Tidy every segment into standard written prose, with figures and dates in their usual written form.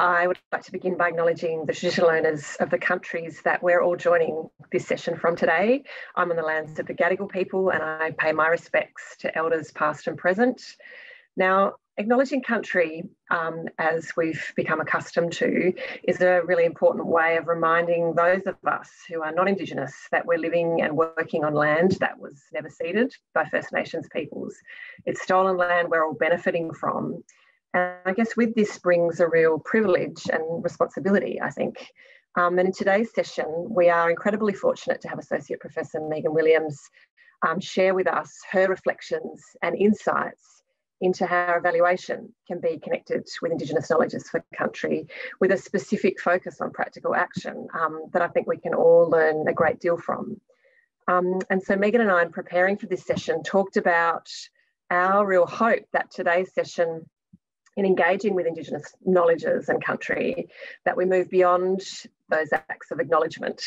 I would like to begin by acknowledging the traditional owners of the countries that we're all joining this session from today. I'm on the lands of the Gadigal people and I pay my respects to elders past and present. Now, acknowledging country, as we've become accustomed to, is a really important way of reminding those of us who are not Indigenous that we're living and working on land that was never ceded by First Nations peoples. It's stolen land we're all benefiting from. And I guess with this brings a real privilege and responsibility, I think. And in today's session, we are incredibly fortunate to have Associate Professor Megan Williams share with us her reflections and insights into how evaluation can be connected with Indigenous knowledges for country, with a specific focus on practical action that I think we can all learn a great deal from. And so Megan and I, in preparing for this session, talked about our real hope that today's session, in engaging with Indigenous knowledges and country, that we move beyond those acts of acknowledgement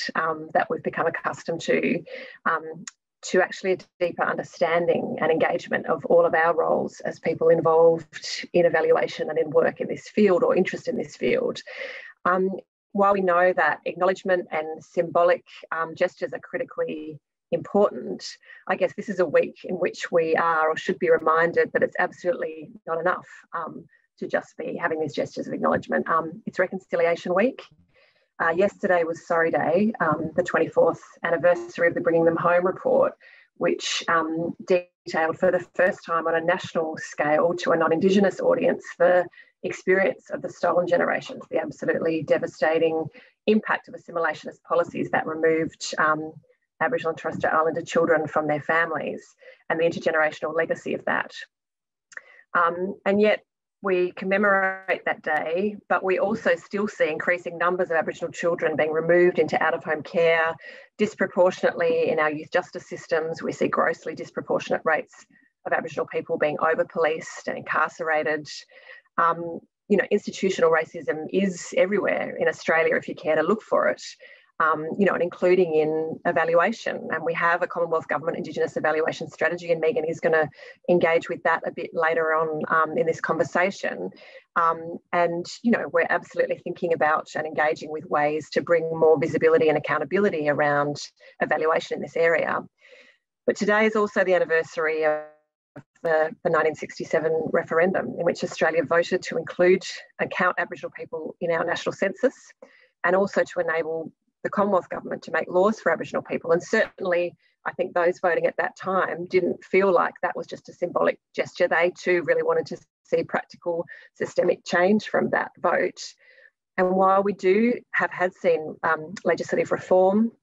that we've become accustomed to actually a deeper understanding and engagement of all of our roles as people involved in evaluation and in work in this field or interest in this field. While we know that acknowledgement and symbolic gestures are critically important, I guess this is a week in which we are or should be reminded that it's absolutely not enough to just be having these gestures of acknowledgement. It's Reconciliation Week. Yesterday was Sorry Day, the 24th anniversary of the Bringing Them Home report, which detailed for the first time on a national scale to a non-Indigenous audience the experience of the stolen generations, the absolutely devastating impact of assimilationist policies that removed Aboriginal and Torres Strait Islander children from their families and the intergenerational legacy of that. And yet we commemorate that day, but we also still see increasing numbers of Aboriginal children being removed into out-of-home care disproportionately in our youth justice systems. We see grossly disproportionate rates of Aboriginal people being over-policed and incarcerated. You know, institutional racism is everywhere in Australia if you care to look for it. You know, and including in evaluation. And we have a Commonwealth Government Indigenous Evaluation Strategy, and Megan is going to engage with that a bit later on in this conversation. And, you know, we're absolutely thinking about and engaging with ways to bring more visibility and accountability around evaluation in this area. But today is also the anniversary of the 1967 referendum, in which Australia voted to include and count Aboriginal people in our national census, and also to enable the Commonwealth Government to make laws for Aboriginal people. And certainly, I think those voting at that time didn't feel like that was just a symbolic gesture. They too really wanted to see practical systemic change from that vote. And while we do have seen legislative reform,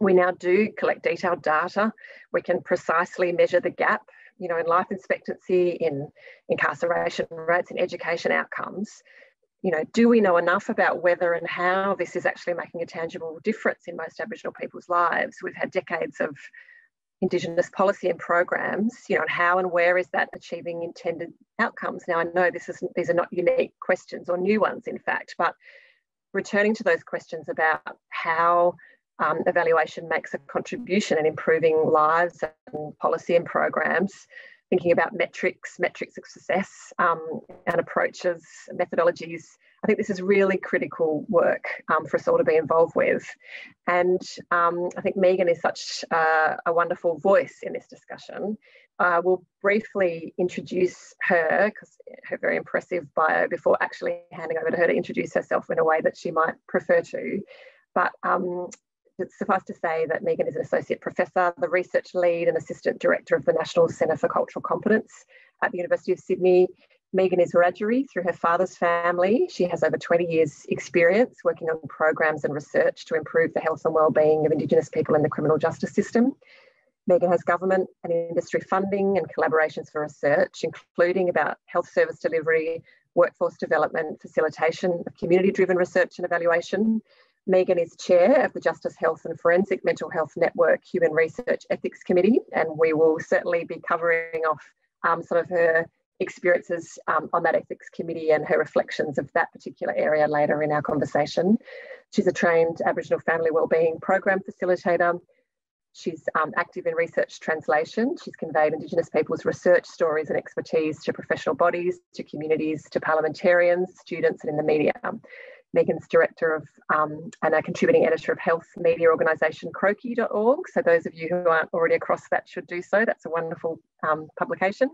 we now do collect detailed data. We can precisely measure the gap, you know, in life expectancy, in incarceration rates, in education outcomes. You know, do we know enough about whether and how this is actually making a tangible difference in most Aboriginal people's lives? We've had decades of Indigenous policy and programs, you know, and how and where is that achieving intended outcomes? Now, I know these are not unique questions or new ones, in fact, but returning to those questions about how evaluation makes a contribution in improving lives and policy and programs, thinking about metrics of success and approaches, methodologies. I think this is really critical work for us all to be involved with. And I think Megan is such a wonderful voice in this discussion. We'll briefly introduce her, because her very impressive bio, before actually handing over to her to introduce herself in a way that she might prefer to. But suffice to say that Megan is an Associate Professor, the Research Lead and Assistant Director of the National Centre for Cultural Competence at the University of Sydney. Megan is Wiradjuri through her father's family. She has over 20 years experience working on programs and research to improve the health and wellbeing of Indigenous people in the criminal justice system. Megan has government and industry funding and collaborations for research, including about health service delivery, workforce development, facilitation of community-driven research and evaluation. Megan is Chair of the Justice, Health and Forensic Mental Health Network Human Research Ethics Committee, and we will certainly be covering off some of her experiences on that ethics committee and her reflections of that particular area later in our conversation. She's a trained Aboriginal Family Wellbeing Program Facilitator, She's active in research translation. She's conveyed Indigenous people's research stories and expertise to professional bodies, to communities, to parliamentarians, students, and in the media. Megan's director of and a contributing editor of health media organisation Croakey.org. So those of you who aren't already across that should do so. That's a wonderful publication.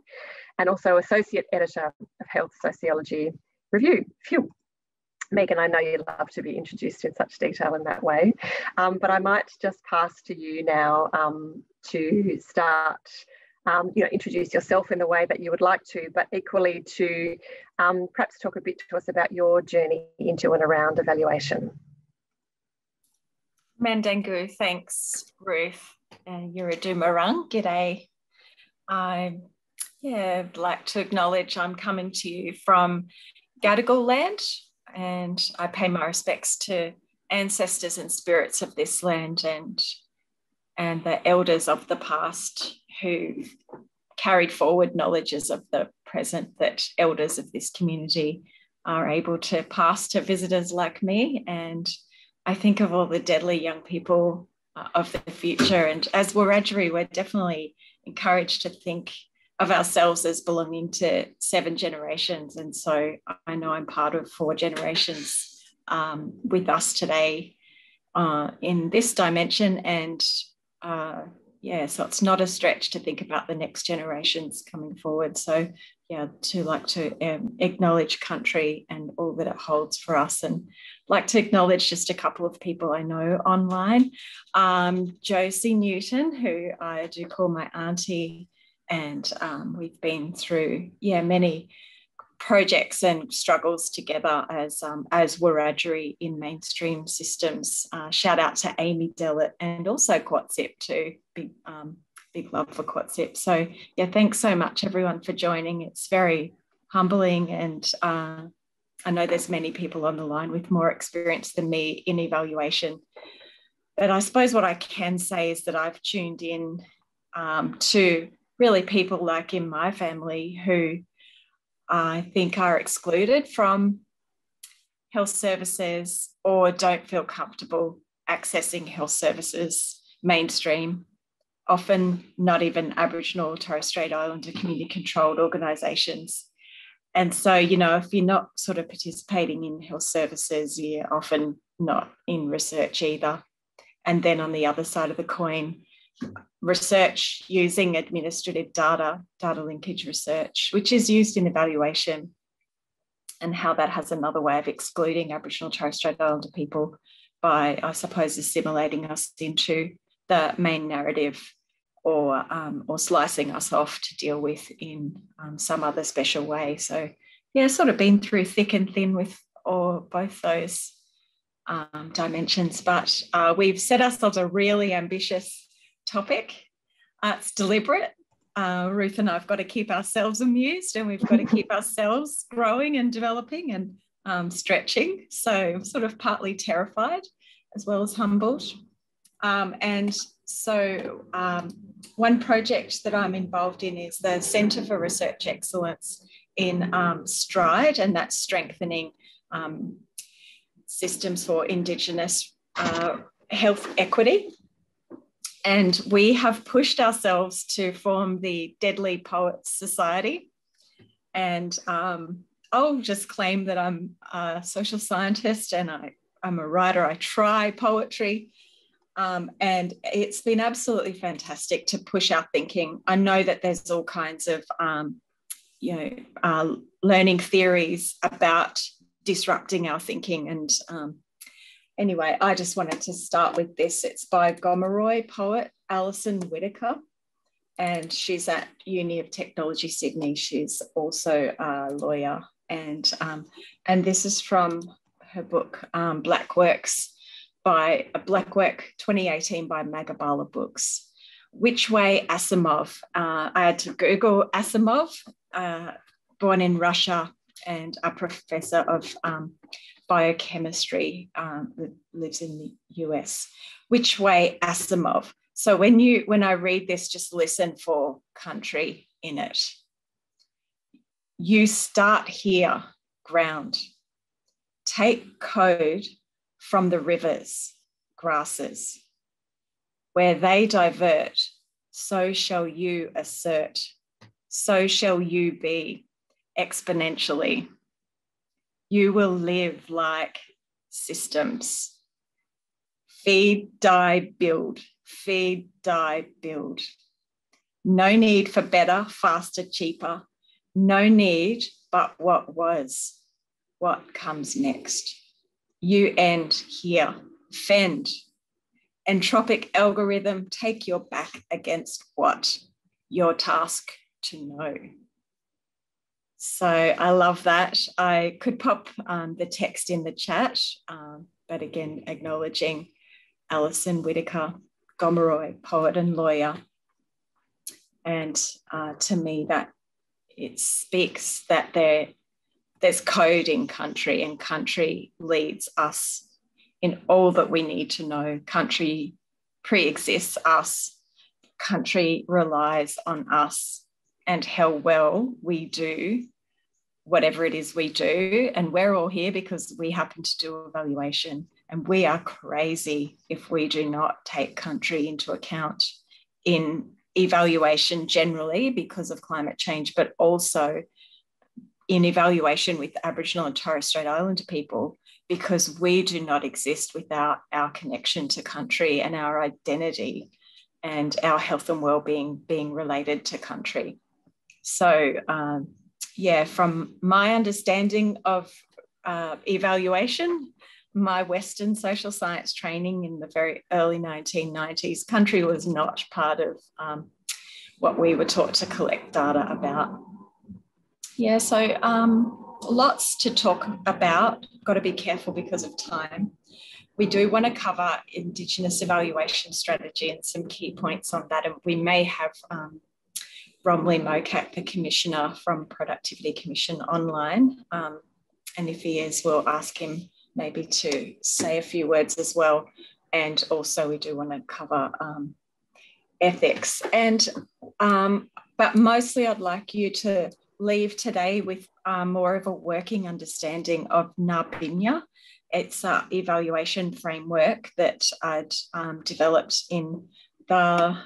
And also associate editor of Health Sociology Review. Phew. Megan, I know you love to be introduced in such detail in that way, but I might just pass to you now to start, you know, introduce yourself in the way that you would like to, but equally to perhaps talk a bit to us about your journey into and around evaluation. Mandangu, thanks, Ruth. Yiridumarang, g'day. I'd like to acknowledge I'm coming to you from Gadigal land, and I pay my respects to ancestors and spirits of this land and the elders of the past who carried forward knowledges of the present that elders of this community are able to pass to visitors like me. And I think of all the deadly young people of the future. And as Wiradjuri, we're definitely encouraged to think of ourselves as belonging to 7 generations. And so I know I'm part of 4 generations with us today in this dimension. And yeah, so it's not a stretch to think about the next generations coming forward. So yeah, to like to acknowledge country and all that it holds for us, and like to acknowledge just a couple of people I know online. Josie Newton, who I do call my auntie, and we've been through, yeah, many projects and struggles together as Wiradjuri in mainstream systems. Shout out to Amy Dellett and also Quatsip too. Big love for Quatsip. So yeah, thanks so much everyone for joining. It's very humbling, and I know there's many people on the line with more experience than me in evaluation. But I suppose what I can say is that I've tuned in to really people like in my family who I think are excluded from health services or don't feel comfortable accessing health services mainstream, often not even Aboriginal or Torres Strait Islander community-controlled organisations. And so, you know, if you're not sort of participating in health services, you're often not in research either. And then on the other side of the coin, research using administrative data, data linkage research, which is used in evaluation, and how that has another way of excluding Aboriginal Torres Strait Islander people by, I suppose, assimilating us into the main narrative or slicing us off to deal with in some other special way. So, yeah, sort of been through thick and thin with both those dimensions, but we've set ourselves a really ambitious topic. It's deliberate. Ruth and I have got to keep ourselves amused, and we've got to keep ourselves growing and developing and stretching. So I'm sort of partly terrified as well as humbled. And so one project that I'm involved in is the Centre for Research Excellence in STRIDE, and that's strengthening systems for Indigenous health equity. And we have pushed ourselves to form the Deadly Poets Society. And I'll just claim that I'm a social scientist and I'm a writer. I try poetry. And it's been absolutely fantastic to push our thinking. I know that there's all kinds of, you know, learning theories about disrupting our thinking and anyway, I just wanted to start with this. It's by Gomoroi poet Alison Whittaker, and she's at Uni of Technology Sydney. She's also a lawyer, and this is from her book Black Work 2018 by Magabala Books. Which Way Asimov? I had to Google Asimov, born in Russia and a professor of biochemistry, lives in the US. Which Way Asimov? So when I read this, just listen for country in it. You start here, ground. Take code from the rivers, grasses. Where they divert, so shall you assert, so shall you be exponentially. You will live like systems. Feed, die, build. Feed, die, build. No need for better, faster, cheaper. No need but what was. What comes next? You end here. Fend. Entropic algorithm, take your back against what? Your task to know. So I love that. I could pop the text in the chat, but again, acknowledging Alison Whittaker, Gomoroi, poet and lawyer. And to me, that it speaks that there's code in country, and country leads us in all that we need to know. Country pre-exists us. Country relies on us and how well we do whatever it is we do. And we're all here because we happen to do evaluation, and we are crazy if we do not take country into account in evaluation generally because of climate change, but also in evaluation with Aboriginal and Torres Strait Islander people, because we do not exist without our connection to country and our identity and our health and wellbeing being related to country. So yeah, from my understanding of evaluation, my Western social science training in the very early 1990s, country was not part of what we were taught to collect data about. Yeah, so lots to talk about. Got to be careful because of time. We do want to cover Indigenous evaluation strategy and some key points on that. And we may have Romlie Mokak, the Commissioner from Productivity Commission, online. And if he is, we'll ask him maybe to say a few words as well. And also we do want to cover ethics. And but mostly I'd like you to leave today with more of a working understanding of Ngaa-bi-nya. It's an evaluation framework that I'd developed in the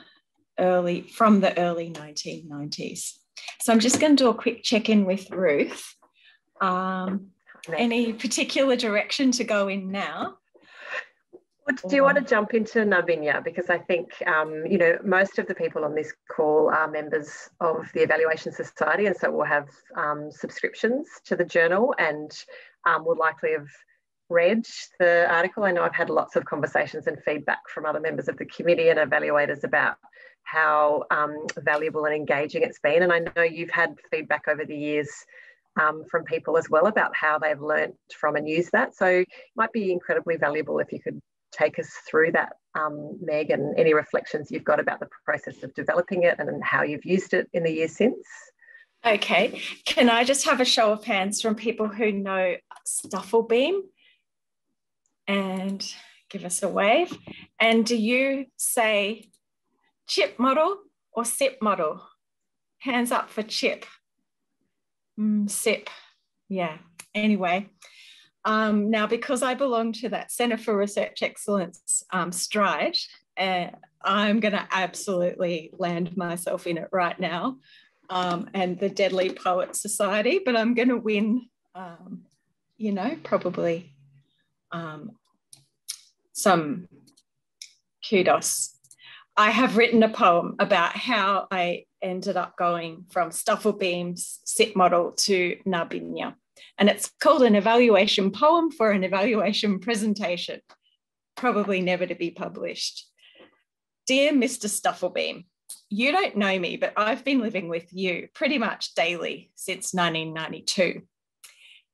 early 1990s. So I'm just going to do a quick check-in with Ruth. Any particular direction to go in now? Do you want to jump into Ngaa-bi-nya? Because I think, you know, most of the people on this call are members of the Evaluation Society, and so will have subscriptions to the journal and will likely have read the article. I know I've had lots of conversations and feedback from other members of the committee and evaluators about how valuable and engaging it's been. And I know you've had feedback over the years from people as well about how they've learnt from and used that. So it might be incredibly valuable if you could take us through that, Meg, and any reflections you've got about the process of developing it and how you've used it in the years since. Okay, can I just have a show of hands from people who know Stufflebeam and give us a wave? And do you say CHIP model or SIP model? Hands up for CHIP. SIP, yeah, anyway. Now, because I belong to that Centre for Research Excellence, STRIDE, I'm going to absolutely land myself in it right now, and the Deadly Poets Society, but I'm going to win, you know, probably some kudos. I have written a poem about how I ended up going from Stufflebeam's SIP model to Ngaa-bi-nya. And it's called An Evaluation Poem for an Evaluation Presentation, probably never to be published. Dear Mr. Stufflebeam, you don't know me, but I've been living with you pretty much daily since 1992.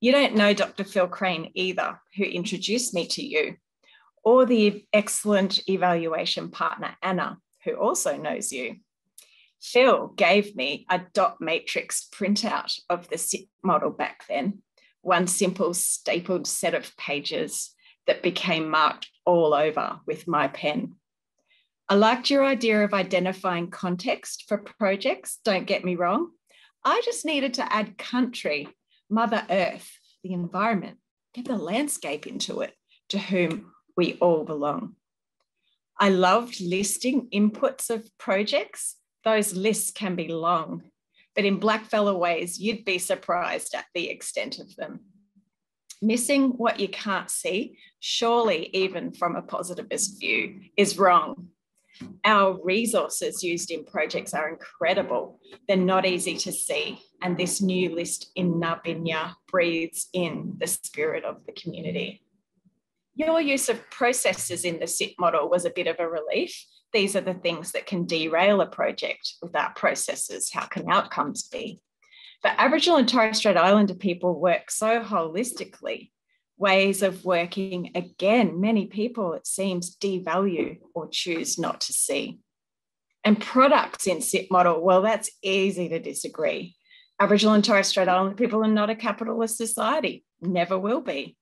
You don't know Dr. Phil Crane either, who introduced me to you, or the excellent evaluation partner, Anna, who also knows you. Phil gave me a dot matrix printout of the SIP model back then, one simple stapled set of pages that became marked all over with my pen. I liked your idea of identifying context for projects, don't get me wrong. I just needed to add country, Mother Earth, the environment, get the landscape into it, to whom we all belong. I loved listing inputs of projects. Those lists can be long, but in blackfellow ways, you'd be surprised at the extent of them. Missing what you can't see, surely even from a positivist view, is wrong. Our resources used in projects are incredible. They're not easy to see. And this new list in Ngaa-bi-nya breathes in the spirit of the community. Your use of processes in the SIP model was a bit of a relief. These are the things that can derail a project. Without processes, how can outcomes be? But Aboriginal and Torres Strait Islander people work so holistically. Ways of working, again, many people, it seems, devalue or choose not to see. And products in SIP model, well, that's easy to disagree. Aboriginal and Torres Strait Islander people are not a capitalist society, never will be.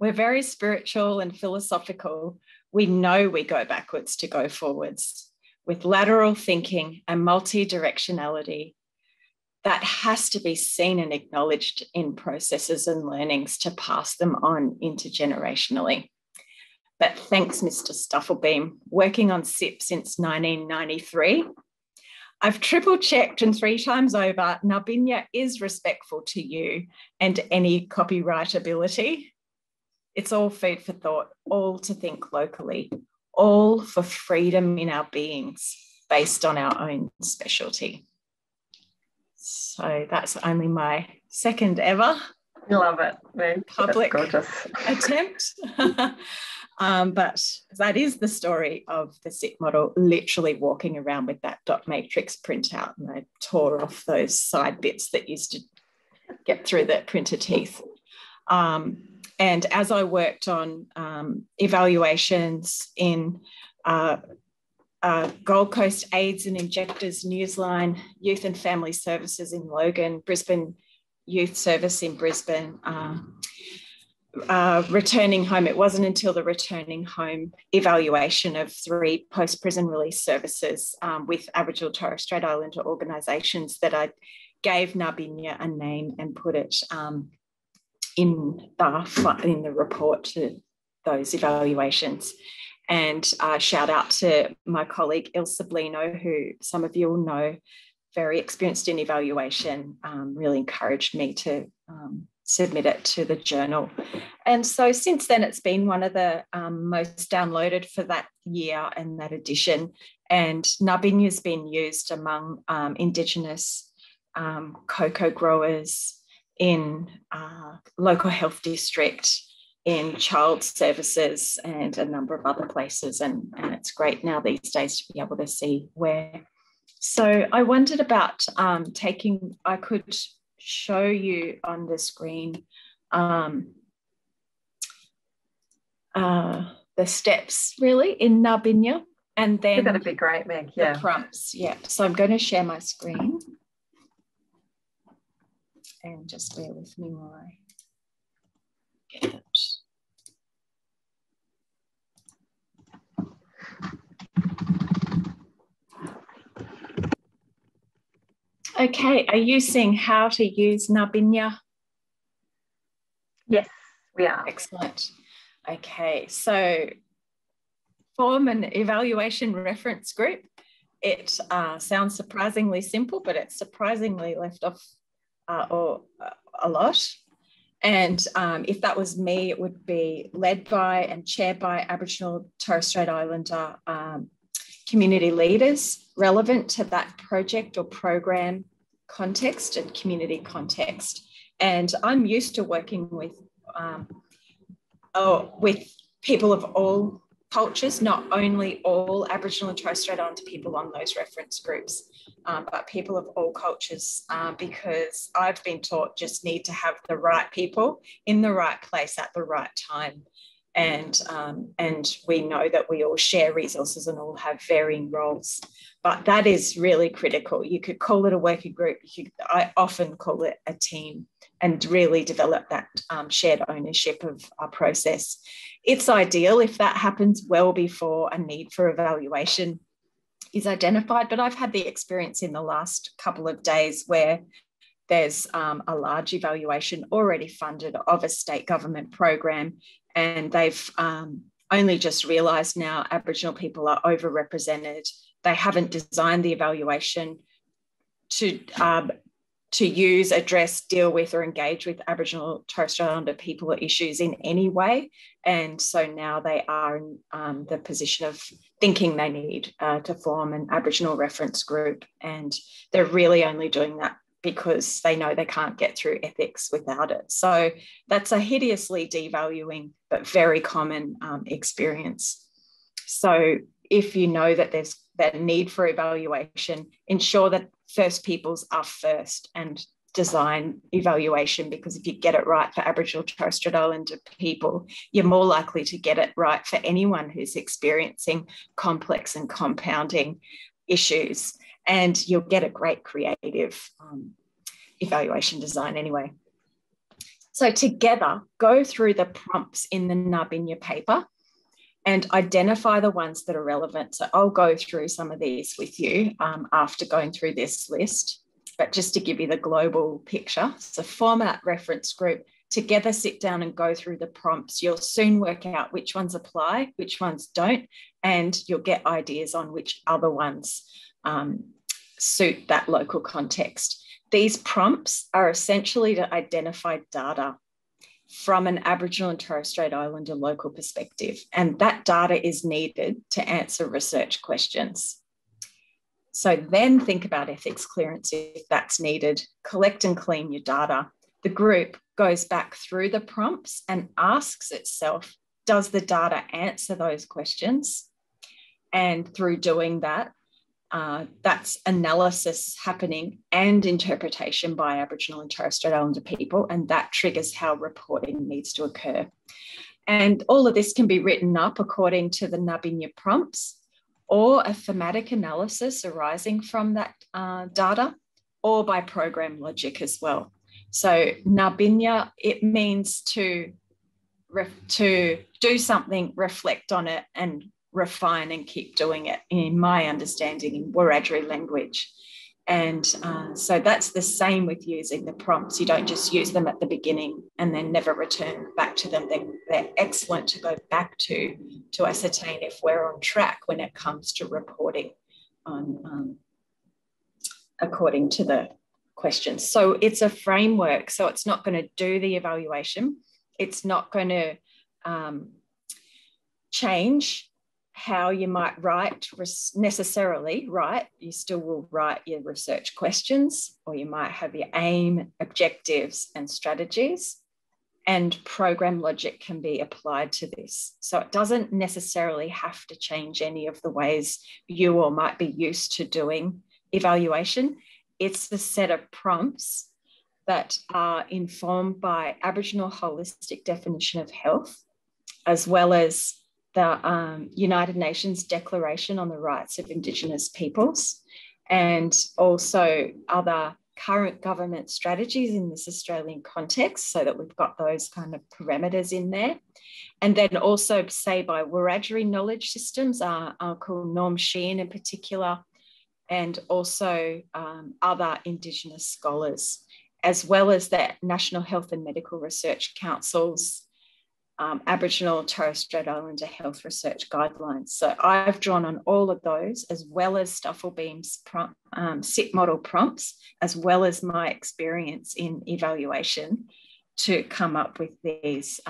We're very spiritual and philosophical. We know we go backwards to go forwards with lateral thinking and multi-directionality. That has to be seen and acknowledged in processes and learnings to pass them on intergenerationally. But thanks, Mr. Stufflebeam, working on SIP since 1993. I've triple checked and 3 times over, Ngaa-bi-nya is respectful to you and any copyrightability. It's all food for thought, all to think locally, all for freedom in our beings based on our own specialty. So that's only my second ever. Love it. Very public attempt. But that is the story of the SIP model, literally walking around with that dot matrix printout, and I tore off those side bits that used to get through the printer teeth. And as I worked on evaluations in Gold Coast AIDS and Injectors Newsline, Youth and Family Services in Logan, Brisbane Youth Service in Brisbane, Returning Home. It wasn't until the Returning Home evaluation of 3 post-prison release services with Aboriginal Torres Strait Islander organisations that I gave Ngaa-bi-nya a name and put it in the report to those evaluations. And shout out to my colleague, Il Sablino, who some of you will know, very experienced in evaluation, really encouraged me to submit it to the journal. And so since then, it's been one of the most downloaded for that year and that edition. And Ngaa-bi-nya has been used among Indigenous cocoa growers in local health district, in child services and a number of other places. And it's great now these days to be able to see where. So I wondered about I could show you on the screen the steps really in Ngaa-bi-nya, and then that'd be great, Meg. Yeah. The prompts, yeah. So I'm going to share my screen and just bear with me while I get it. Okay, are you seeing how to use Ngaa-bi-nya? Yes, we are. Excellent. Okay, so form an evaluation reference group. It sounds surprisingly simple, but it's surprisingly left off a lot. And if that was me, it would be led by and chaired by Aboriginal Torres Strait Islander community leaders relevant to that project or program context and community context. And I'm used to working with people of all cultures, not only all Aboriginal and Torres Strait Islander people on those reference groups, but people of all cultures, because I've been taught just need to have the right people in the right place at the right time. And we know that we all share resources and all have varying roles, but that is really critical. You could call it a working group. I often call it a team, and really develop that shared ownership of our process. It's ideal if that happens well before a need for evaluation is identified, but I've had the experience in the last couple of days where there's a large evaluation already funded of a state government program, and they've only just realised now Aboriginal people are overrepresented. They haven't designed the evaluation to use, address, deal with or engage with Aboriginal Torres Strait Islander people issues in any way. And so now they are in the position of thinking they need to form an Aboriginal reference group. And they're really only doing that because they know they can't get through ethics without it. So that's a hideously devaluing but very common experience. So if you know that there's that need for evaluation, ensure that First Peoples are first and design evaluation, because if you get it right for Aboriginal Torres Strait Islander people, you're more likely to get it right for anyone who's experiencing complex and compounding issues, and you'll get a great creative evaluation design anyway. So together, go through the prompts in the Ngaa-bi-nya paper and identify the ones that are relevant. So I'll go through some of these with you after going through this list, but just to give you the global picture. So format reference group, together sit down and go through the prompts. You'll soon work out which ones apply, which ones don't, and you'll get ideas on which other ones suit that local context. These prompts are essentially to identify data from an Aboriginal and Torres Strait Islander local perspective. And that data is needed to answer research questions. So then think about ethics clearance if that's needed. Collect and clean your data. The group goes back through the prompts and asks itself, does the data answer those questions? And through doing that, that's analysis happening and interpretation by Aboriginal and Torres Strait Islander people, and that triggers how reporting needs to occur. And all of this can be written up according to the Ngaa-bi-nya prompts, or a thematic analysis arising from that data, or by program logic as well. So Ngaa-bi-nya, it means to do something, reflect on it, and refine and keep doing it, in my understanding, in Wiradjuri language. And so that's the same with using the prompts. You don't just use them at the beginning and then never return back to them. They're excellent to go back to ascertain if we're on track when it comes to reporting on according to the questions. So it's a framework. So it's not going to do the evaluation. It's not going to change how you might write necessarily, right? You still will write your research questions, or you might have your aim, objectives and strategies, and program logic can be applied to this. So it doesn't necessarily have to change any of the ways you all might be used to doing evaluation. It's the set of prompts that are informed by Aboriginal holistic definition of health, as well as the United Nations Declaration on the Rights of Indigenous Peoples, and also other current government strategies in this Australian context, so that we've got those kind of parameters in there. And then also, say, by Wiradjuri knowledge systems are called Norm Sheehan in particular, and also other Indigenous scholars, as well as the National Health and Medical Research Council's Aboriginal Torres Strait Islander health research guidelines. So I've drawn on all of those, as well as Stufflebeam's SIP model prompts, as well as my experience in evaluation, to come up with these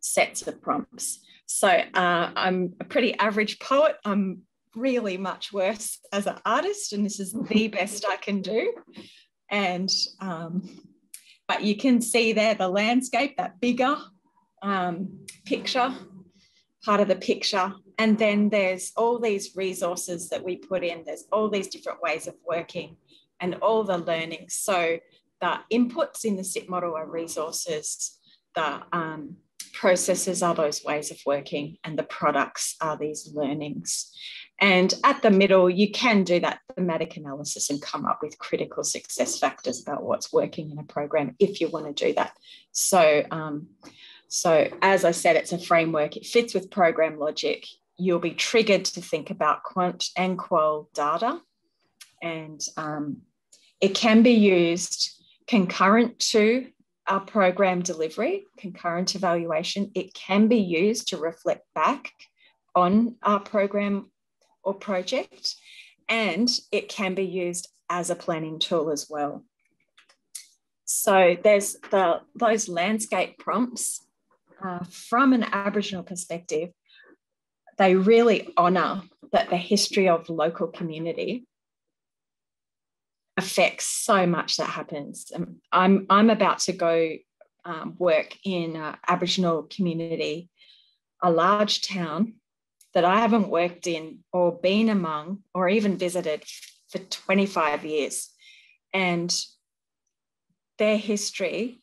sets of prompts. So I'm a pretty average poet. I'm really much worse as an artist, and this is the best I can do. And but you can see there the landscape, that bigger picture, part of the picture. And then there's all these resources that we put in. There's all these different ways of working and all the learning. So the inputs in the SIP model are resources, the processes are those ways of working, and the products are these learnings. And at the middle, you can do that thematic analysis and come up with critical success factors about what's working in a program if you want to do that. So, so as I said, it's a framework. It fits with program logic. You'll be triggered to think about quant and qual data. And it can be used concurrent to our program delivery, concurrent evaluation, it can be used to reflect back on our program or project, and it can be used as a planning tool as well. So there's those landscape prompts from an Aboriginal perspective. They really honour that the history of local community affects so much that happens. I'm about to go work in an Aboriginal community, a large town that I haven't worked in or been among or even visited for 25 years. And their history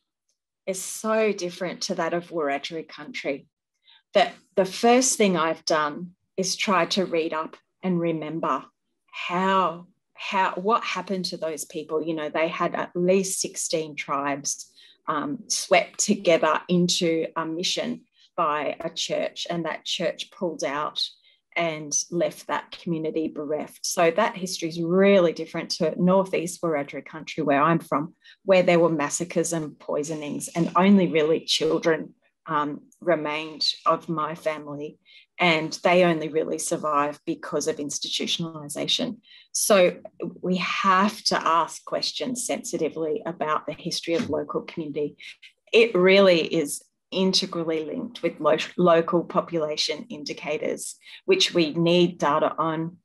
is so different to that of Wiradjuri country that the first thing I've done is try to read up and remember what happened to those people. You know, they had at least 16 tribes swept together into a mission by a church, and that church pulled out and left that community bereft. So that history is really different to northeast Wiradjuri country, where I'm from, where there were massacres and poisonings, and only really children remained of my family, and they only really survived because of institutionalisation. So we have to ask questions sensitively about the history of local community. It really is integrally linked with local population indicators, which we need data on.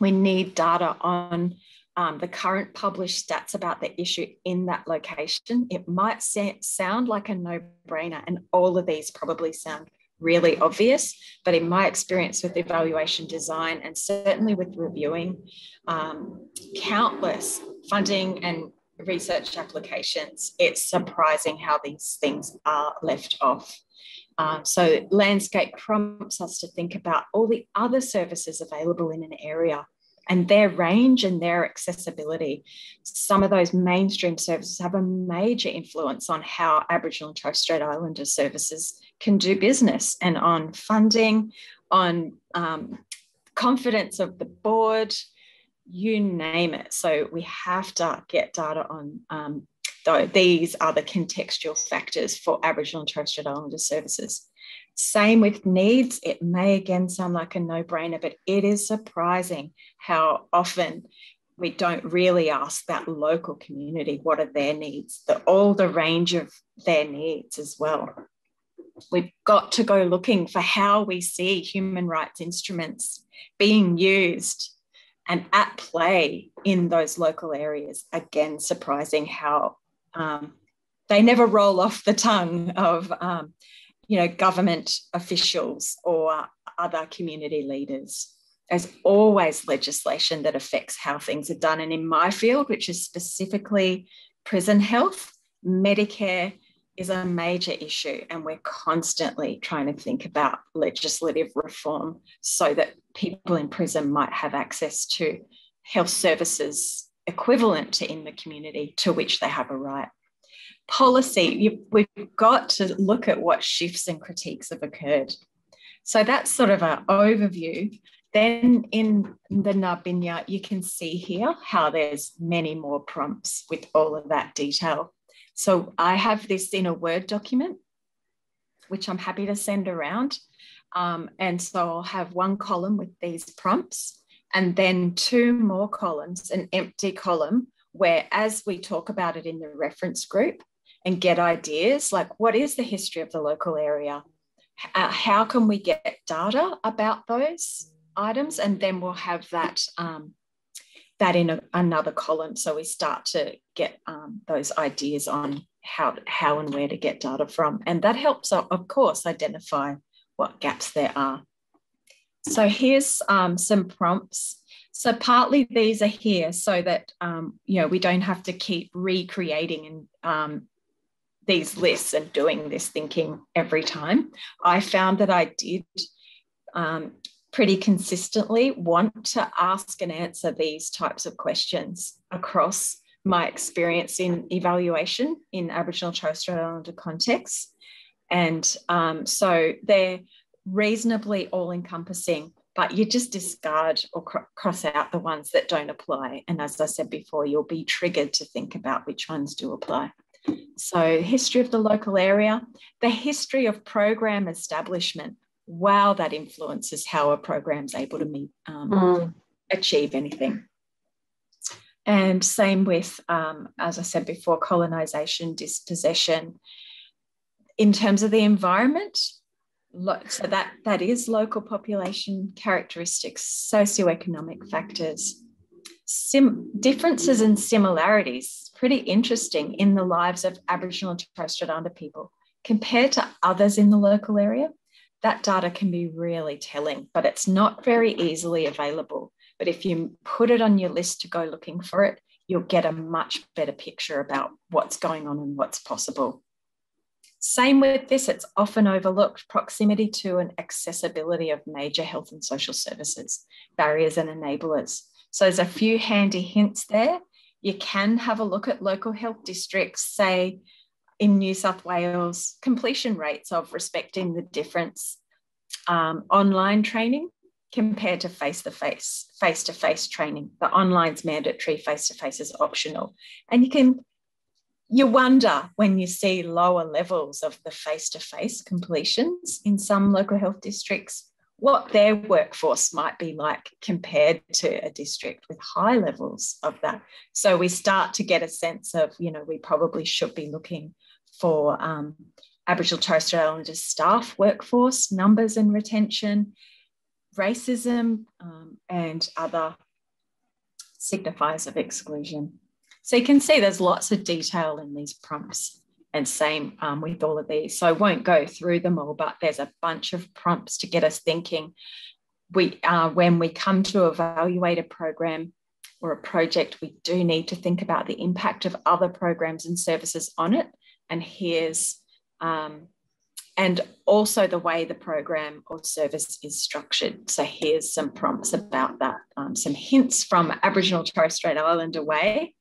We need data on the current published stats about the issue in that location. It might sound like a no-brainer, and all of these probably sound really obvious, but in my experience with evaluation design, and certainly with reviewing countless funding and research applications, it's surprising how these things are left off. So landscape prompts us to think about all the other services available in an area and their range and their accessibility. Some of those mainstream services have a major influence on how Aboriginal and Torres Strait Islander services can do business, and on funding, on confidence of the board, you name it. So we have to get data on these are the contextual factors for Aboriginal and Torres Strait Islander services. Same with needs. It may again sound like a no-brainer, but it is surprising how often we don't really ask that local community, what are their needs, all the range of their needs as well. We've got to go looking for how we see human rights instruments being used and at play in those local areas. Again, surprising how they never roll off the tongue of you know, government officials or other community leaders. There's always legislation that affects how things are done. And in my field, which is specifically prison health, Medicare is a major issue, and we're constantly trying to think about legislative reform so that people in prison might have access to health services equivalent to in the community to which they have a right. Policy, we've got to look at what shifts and critiques have occurred. So that's sort of an overview. Then in the Ngaa-bi-nya, you can see here how there's many more prompts with all of that detail. So I have this in a Word document, which I'm happy to send around. And so I'll have one column with these prompts, and then two more columns, an empty column, where as we talk about it in the reference group, and get ideas like what is the history of the local area? How can we get data about those items? And then we'll have that, that in another column. So we start to get those ideas on how and where to get data from. And that helps, of course, identify what gaps there are. So here's some prompts. So partly these are here so that, you know, we don't have to keep recreating these lists and doing this thinking every time. I found that I did pretty consistently want to ask and answer these types of questions across my experience in evaluation in Aboriginal and Torres Strait Islander contexts. And so they're reasonably all-encompassing, but you just discard or cross out the ones that don't apply. And as I said before, you'll be triggered to think about which ones do apply. So history of the local area, the history of program establishment. Wow, that influences how a program's able to meet, achieve anything. And same with, as I said before, colonisation, dispossession. In terms of the environment, so that is local population characteristics, socioeconomic factors, differences and similarities, pretty interesting, in the lives of Aboriginal and Torres Strait Islander people compared to others in the local area. That data can be really telling, but it's not very easily available. But if you put it on your list to go looking for it, you'll get a much better picture about what's going on and what's possible. Same with this, it's often overlooked, proximity to and accessibility of major health and social services, barriers and enablers. So there's a few handy hints there. You can have a look at local health districts, say in New South Wales, completion rates of respecting the difference, online training compared to face-to-face. Face-to-face training, the online's mandatory, face-to-face is optional. And you wonder when you see lower levels of the face-to-face completions in some local health districts, what their workforce might be like compared to a district with high levels of that. So we start to get a sense of, we probably should be looking for Aboriginal Torres Strait Islander staff workforce, numbers and retention, racism, and other signifiers of exclusion. So you can see there's lots of detail in these prompts, and same with all of these. So I won't go through them all, but there's a bunch of prompts to get us thinking. When we come to evaluate a program or a project, we do need to think about the impact of other programs and services on it. And here's, and also the way the program or service is structured. So here's some prompts about that, some hints from Aboriginal Torres Strait Islander way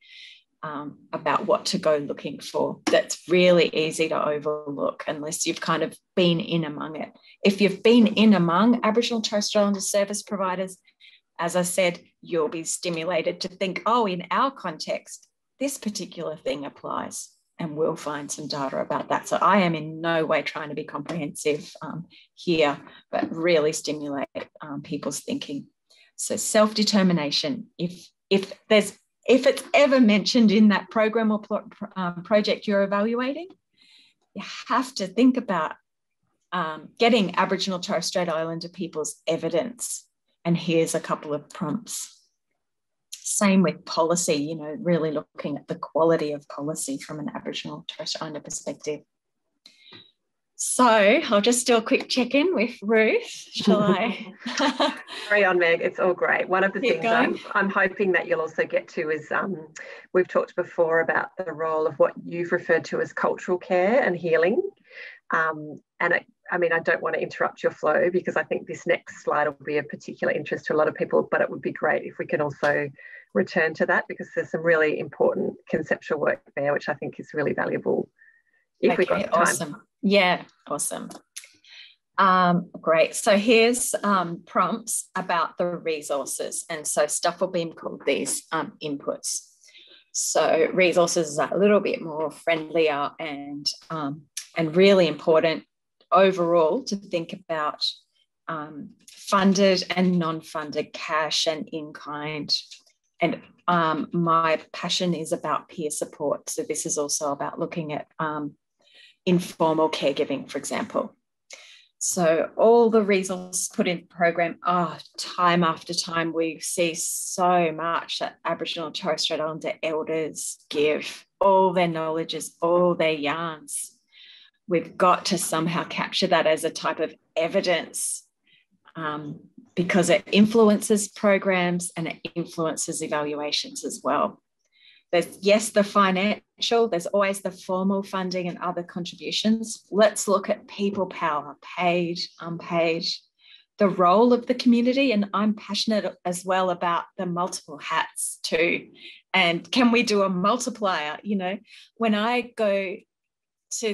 about what to go looking for. That's really easy to overlook unless you've kind of been in among it. If you've been in among Aboriginal Torres Strait Islander service providers, as I said, you'll be stimulated to think, oh, in our context, this particular thing applies. And we'll find some data about that. So I am in no way trying to be comprehensive here, but really stimulate people's thinking. So self-determination, if it's ever mentioned in that program or project you're evaluating, you have to think about getting Aboriginal Torres Strait Islander people's evidence. And here's a couple of prompts. Same with policy, really looking at the quality of policy from an Aboriginal Torres Strait Islander perspective. So I'll just do a quick check-in with Ruth, shall I? Carry on, Meg, it's all great. One of the things I'm hoping that you'll also get to is we've talked before about the role of what you've referred to as cultural care and healing. I don't want to interrupt your flow because I think this next slide will be of particular interest to a lot of people, but it would be great if we can also return to that because there's some really important conceptual work there, which I think is really valuable. If we got time. Awesome. Yeah, awesome. Great. So here's prompts about the resources. And so Stufflebeam called these inputs. So resources are a little bit more friendlier and really important overall to think about funded and non-funded, cash and in-kind. And my passion is about peer support. So this is also about looking at informal caregiving, for example. So all the resources put in the program, time after time, we see so much that Aboriginal and Torres Strait Islander elders give, all their knowledges, all their yarns. We've got to somehow capture that as a type of evidence because it influences programs and it influences evaluations as well. There's, yes, the financial, there's always the formal funding and other contributions. Let's look at people power, paid, unpaid, the role of the community. And I'm passionate as well about the multiple hats too. And can we do a multiplier? When I go to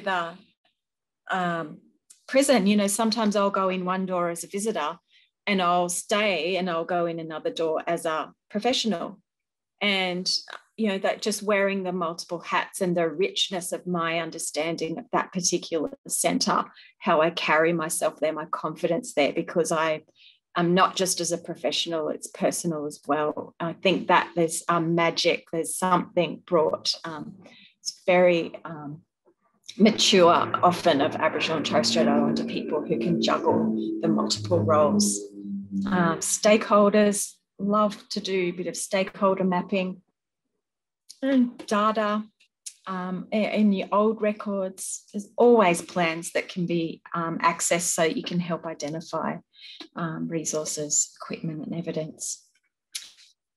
the prison, sometimes I'll go in one door as a visitor and I'll stay and I'll go in another door as a professional. And you know, that just wearing the multiple hats and the richness of my understanding of that particular centre, how I carry myself there, my confidence there, because I'm not just as a professional, it's personal as well. I think that there's magic, there's something brought. It's very mature, often, of Aboriginal and Torres Strait Islander people who can juggle the multiple roles. Stakeholders, love to do a bit of stakeholder mapping and data. In the old records, there's always plans that can be accessed so you can help identify resources, equipment and evidence.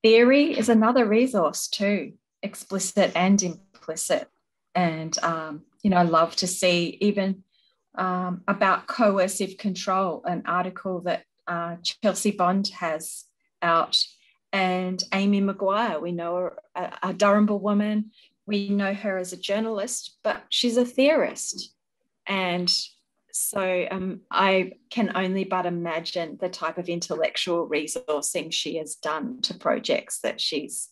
Theory is another resource too, explicit and implicit. And, you know, I love to see even about coercive control, an article that Chelsea Bond has out, and Amy Maguire, we know her, a Durrumba woman, we know her as a journalist, but she's a theorist. And so I can only but imagine the type of intellectual resourcing she has done to projects that she's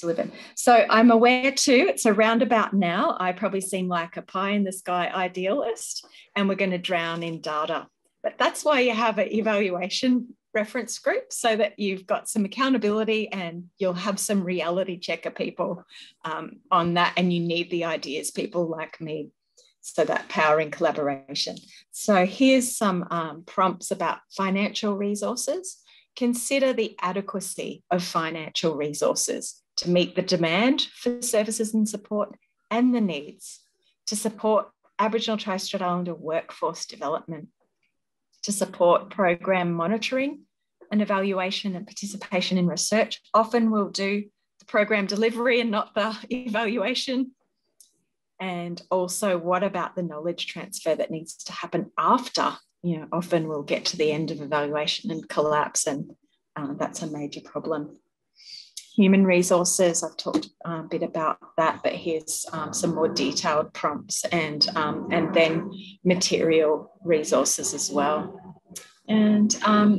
delivered. So I'm aware too, it's a roundabout now. I probably seem like a pie in the sky idealist, and we're going to drown in data. But that's why you have an evaluation reference group, so that you've got some accountability and you'll have some reality checker people on that, and you need the ideas people like me, so that power and collaboration. So here's some prompts about financial resources. Consider the adequacy of financial resources to meet the demand for services and support and the needs to support Aboriginal Torres Strait Islander workforce development, to support program monitoring and evaluation and participation in research. Often we'll do the program delivery and not the evaluation. And also, what about the knowledge transfer that needs to happen after? You know, often we'll get to the end of evaluation and collapse, and that's a major problem. Human resources, I've talked a bit about that, but here's some more detailed prompts, and then material resources as well. And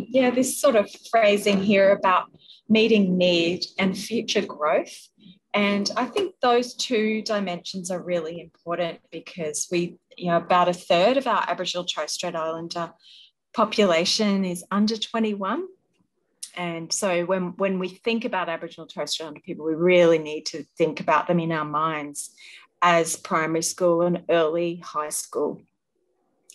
yeah, this sort of phrasing here about meeting need and future growth. And I think those two dimensions are really important, because we, you know, about a third of our Aboriginal Torres Strait Islander population is under 21. And so when we think about Aboriginal Torres Strait Islander people, we really need to think about them in our minds as primary school and early high school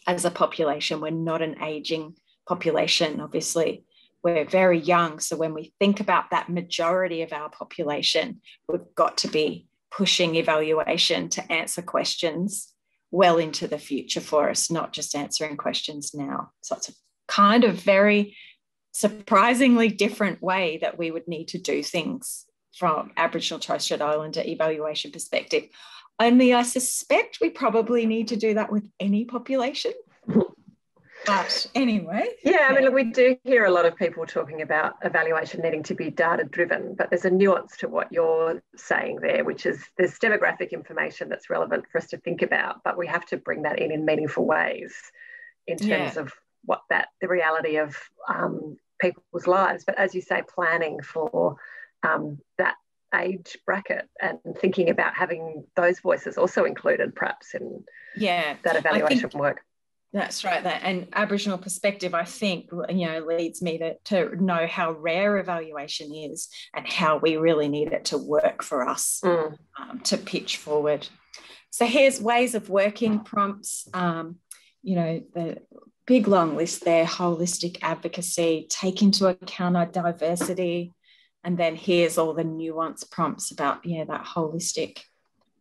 as a population. We're not an ageing population, obviously. We're very young. So when we think about that majority of our population, we've got to be pushing evaluation to answer questions well into the future for us, not just answering questions now. So it's a kind of very surprisingly different way that we would need to do things from Aboriginal Torres Strait Islander evaluation perspective. Only I suspect we probably need to do that with any population. But anyway. Yeah, I mean, look, we do hear a lot of people talking about evaluation needing to be data-driven, but there's a nuance to what you're saying there, which is there's demographic information that's relevant for us to think about, but we have to bring that in meaningful ways in terms of what that the reality of people's lives, but as you say, planning for that age bracket and thinking about having those voices also included perhaps in that evaluation work. That's right, that and Aboriginal perspective, I think, you know, leads me to know how rare evaluation is and how we really need it to work for us to pitch forward. So here's ways of working prompts, you know, the big long list there, holistic advocacy, take into account our diversity, and then here's all the nuance prompts about, yeah, that holistic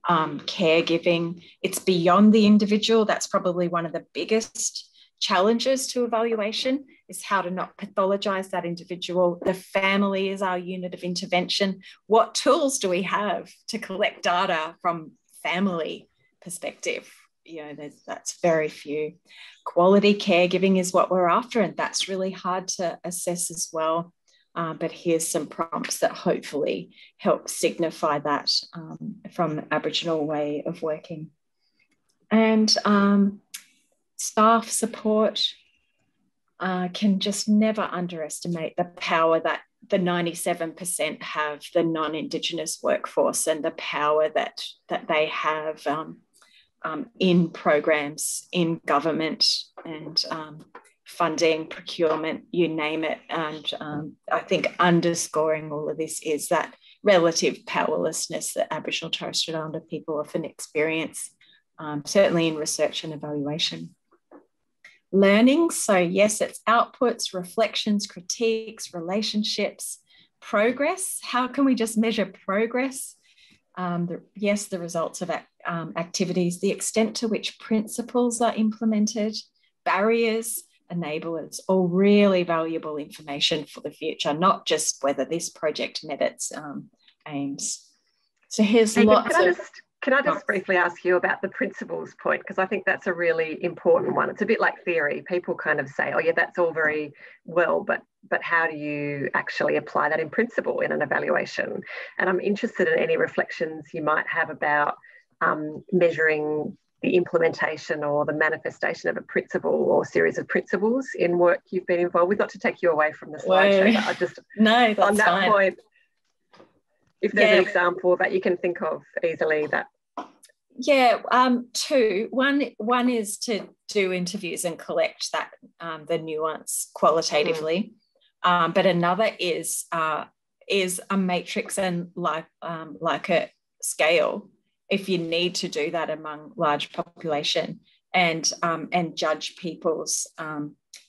caregiving. It's beyond the individual. That's probably one of the biggest challenges to evaluation, is how to not pathologize that individual. The family is our unit of intervention. What tools do we have to collect data from family perspective? You know, that's very few. Quality caregiving is what we're after, and that's really hard to assess as well. But here's some prompts that hopefully help signify that from the Aboriginal way of working. And staff support can just never underestimate the power that the 97% have the non-Indigenous workforce and the power that they have in programs, in government and funding, procurement, you name it. And I think underscoring all of this is that relative powerlessness that Aboriginal and Torres Strait Islander people often experience, certainly in research and evaluation. Learning, so yes, it's outputs, reflections, critiques, relationships, progress. How can we just measure progress? Yes, the results of activities, the extent to which principles are implemented, barriers, enablers, all really valuable information for the future, not just whether this project met its aims. So here's lots of... Can I just briefly ask you about the principles point? Because I think that's a really important one. It's a bit like theory. People kind of say, oh yeah, that's all very well, but how do you actually apply that in principle in an evaluation? And I'm interested in any reflections you might have about measuring the implementation or the manifestation of a principle or series of principles in work you've been involved with. Not to take you away from the slideshow, but I just, no, that's on that fine. Point, if there's an example that you can think of easily that. Yeah, two. One is to do interviews and collect that the nuance qualitatively. But another is a matrix and like a scale, if you need to do that among large population and judge people's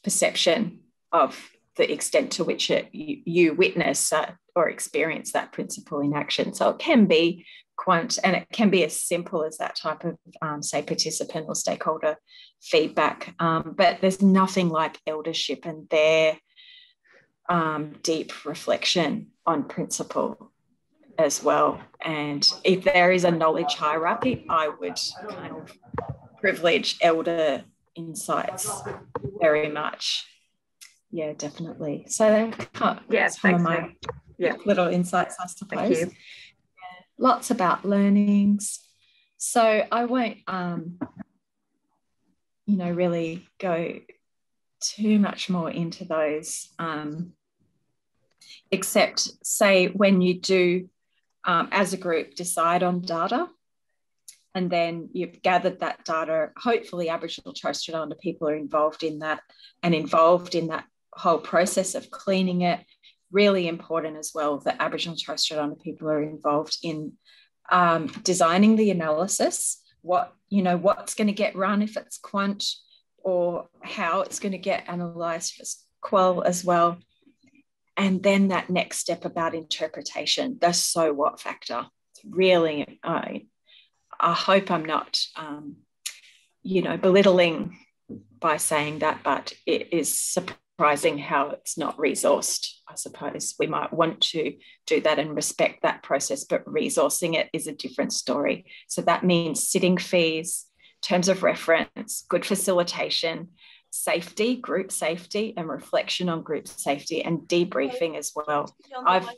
perception of the extent to which you witness or experience that principle in action. So it can be quant, and it can be as simple as that type of, say, participant or stakeholder feedback. But there's nothing like eldership and their deep reflection on principle as well. And if there is a knowledge hierarchy, I would kind of privilege elder insights very much. Yeah, definitely. So that's one of my little insights, I suppose. Thank you. Lots about learnings. So I won't, really go too much more into those, except say when you do, as a group, decide on data, and then you've gathered that data, hopefully Aboriginal and Torres Strait Islander people are involved in that whole process of cleaning it. Really important as well that Aboriginal and Torres Strait Islander people are involved in designing the analysis, what's going to get run if it's quant, or how it's going to get analysed for qual as well. And then that next step about interpretation, the so what factor. It's really, I hope I'm not, belittling by saying that, but it is surprising how it's not resourced. I suppose we might want to do that and respect that process, but resourcing it is a different story. So that means sitting fees, terms of reference, good facilitation, safety, group safety, and reflection on group safety, and debriefing as well. I've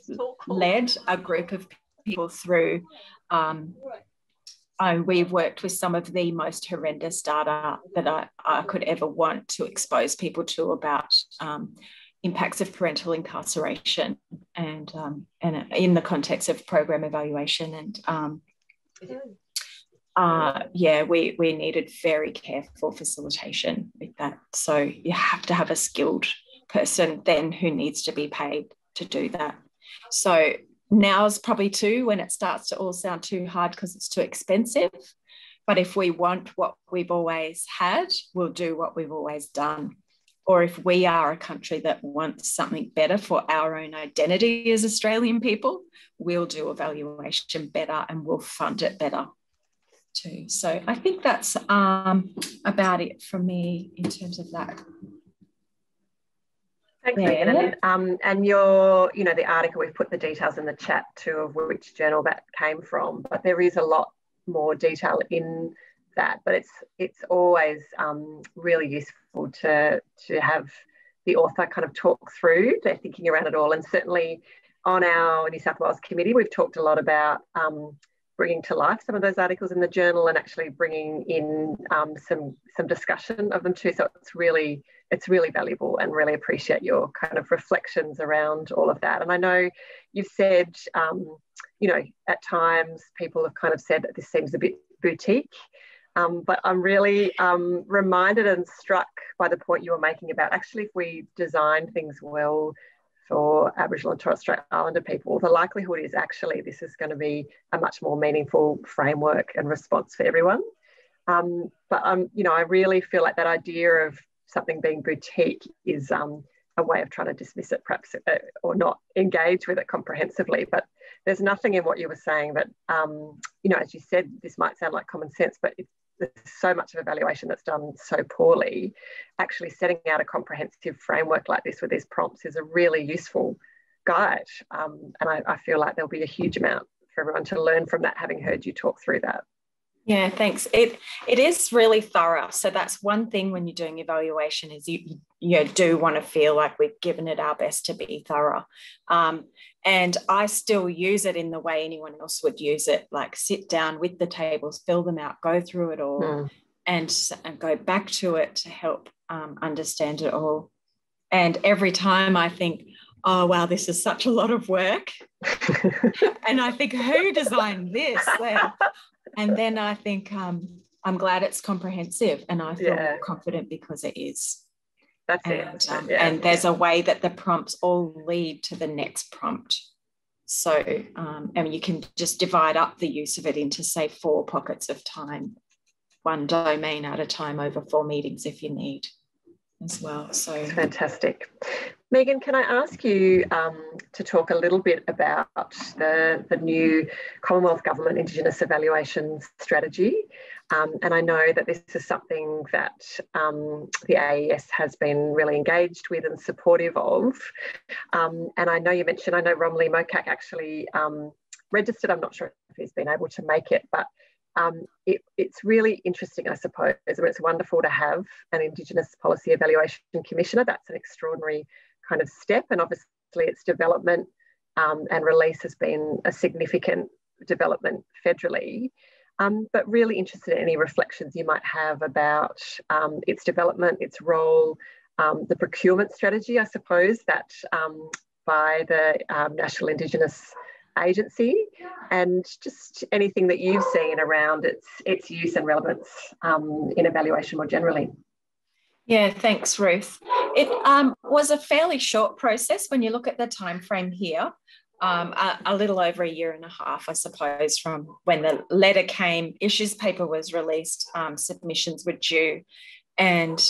led a group of people through, we've worked with some of the most horrendous data that I could ever want to expose people to about impacts of parental incarceration and in the context of program evaluation. And we needed very careful facilitation with that. So you have to have a skilled person then who needs to be paid to do that. So now's probably too when it starts to all sound too hard because it's too expensive. But if we want what we've always had, we'll do what we've always done. Or if we are a country that wants something better for our own identity as Australian people, we'll do evaluation better and we'll fund it better too. So I think that's about it from me in terms of that. Thanks, Megan. And the article, we've put the details in the chat too of which journal that came from, but there is a lot more detail in that. But it's always really useful to have the author kind of talk through their thinking around it all. And certainly on our New South Wales committee, we've talked a lot about bringing to life some of those articles in the journal and actually bringing in some discussion of them too. So it's really valuable, and really appreciate your kind of reflections around all of that. And I know you've said, you know, at times people have kind of said that this seems a bit boutique, but I'm really reminded and struck by the point you were making about actually if we design things well for Aboriginal and Torres Strait Islander people, the likelihood is actually this is going to be a much more meaningful framework and response for everyone. But you know, I really feel like that idea of something being boutique is a way of trying to dismiss it perhaps, or not engage with it comprehensively. But there's nothing in what you were saying that, you know, as you said, this might sound like common sense, but it's, there's so much of evaluation that's done so poorly. Actually setting out a comprehensive framework like this with these prompts is a really useful guide. And I feel like there'll be a huge amount for everyone to learn from that, having heard you talk through that. Yeah, thanks. It is really thorough. So that's one thing when you're doing evaluation is you do want to feel like we've given it our best to be thorough. And I still use it in the way anyone else would use it, like sit down with the tables, fill them out, go through it all and go back to it to help understand it all. And every time I think, oh, wow, this is such a lot of work. And I think, who designed this? And then I think I'm glad it's comprehensive, and I feel more confident because it is. And there's a way that the prompts all lead to the next prompt. So and you can just divide up the use of it into, say, 4 pockets of time, 1 domain at a time over 4 meetings if you need as well. So that's fantastic. Megan, can I ask you to talk a little bit about the new Commonwealth Government Indigenous Evaluation Strategy? And I know that this is something that the AES has been really engaged with and supportive of. And I know you mentioned, I know Romlie Mokak actually registered. I'm not sure if he's been able to make it, but it's really interesting, I suppose. It's wonderful to have an Indigenous Policy Evaluation Commissioner. That's an extraordinary kind of step, and obviously its development and release has been a significant development federally, but really interested in any reflections you might have about its development, its role, the procurement strategy, I suppose, that by the National Indigenous Agency, and just anything that you've seen around its use and relevance in evaluation more generally. Yeah, thanks, Ruth. It was a fairly short process when you look at the time frame here, a little over a year and a half, I suppose, from when the letter came, issues paper was released, submissions were due, and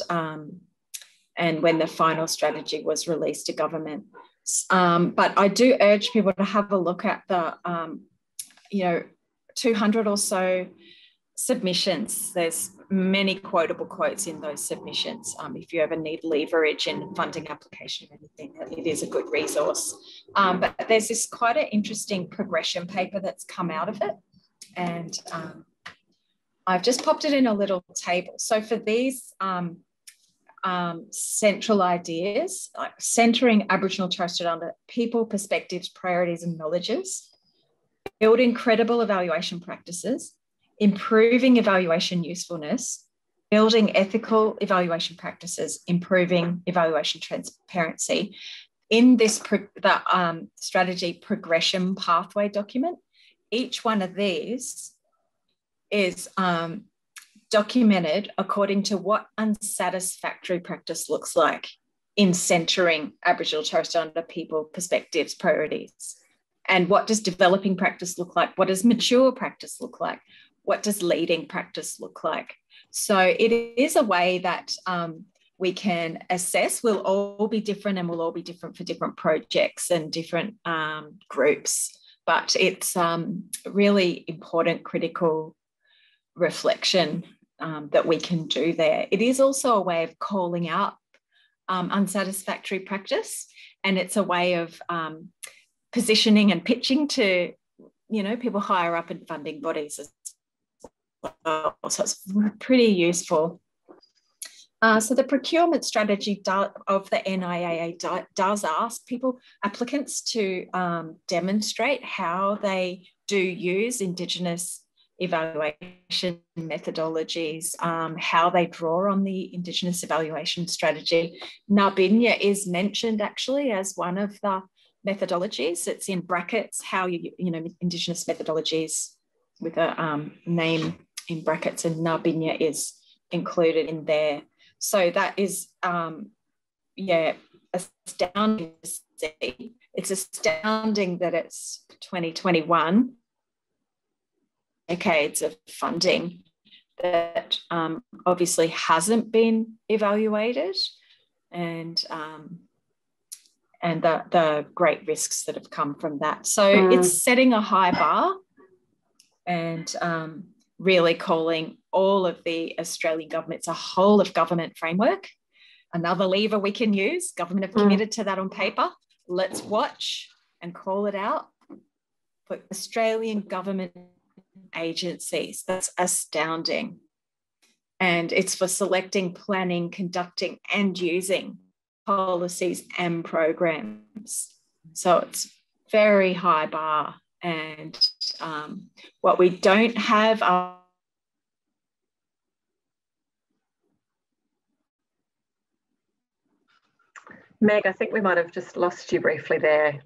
when the final strategy was released to government. But I do urge people to have a look at the, 200 or so submissions. There's many quotable quotes in those submissions. If you ever need leverage in funding application or anything, it is a good resource. But there's this quite an interesting progression paper that's come out of it. And I've just popped it in a little table. So for these central ideas, like centering Aboriginal and Torres Strait Islander people, perspectives, priorities and knowledges, building credible evaluation practices, improving evaluation usefulness, building ethical evaluation practices, improving evaluation transparency. In this strategy progression pathway document, each one of these is documented according to what unsatisfactory practice looks like in centering Aboriginal and Torres Strait Islander people, perspectives, priorities. And what does developing practice look like? What does mature practice look like? What does leading practice look like? So it is a way that we can assess. We'll all be different, and we'll all be different for different projects and different groups, but it's really important, critical reflection that we can do there. It is also a way of calling out unsatisfactory practice, and it's a way of positioning and pitching to, people higher up in funding bodies as well. So it's pretty useful. So the procurement strategy of the NIAA does ask applicants to demonstrate how they do use Indigenous evaluation methodologies, how they draw on the Indigenous evaluation strategy. Ngaa-bi-nya is mentioned actually as one of the methodologies. It's in brackets, how you know, Indigenous methodologies with a name in brackets, and Ngaa-bi-nya is included in there. So that is, yeah, astounding to see. It's astounding that it's 2021 decades of funding that obviously hasn't been evaluated, and the great risks that have come from that. So it's setting a high bar and really calling all of the Australian governments a whole of government framework. Another lever we can use. Government have committed to that on paper. Let's watch and call it out. But Australian government agencies, that's astounding. And it's for selecting, planning, conducting and using policies and programs. So it's very high bar. And what we don't have are Meg, I think we might have just lost you briefly there.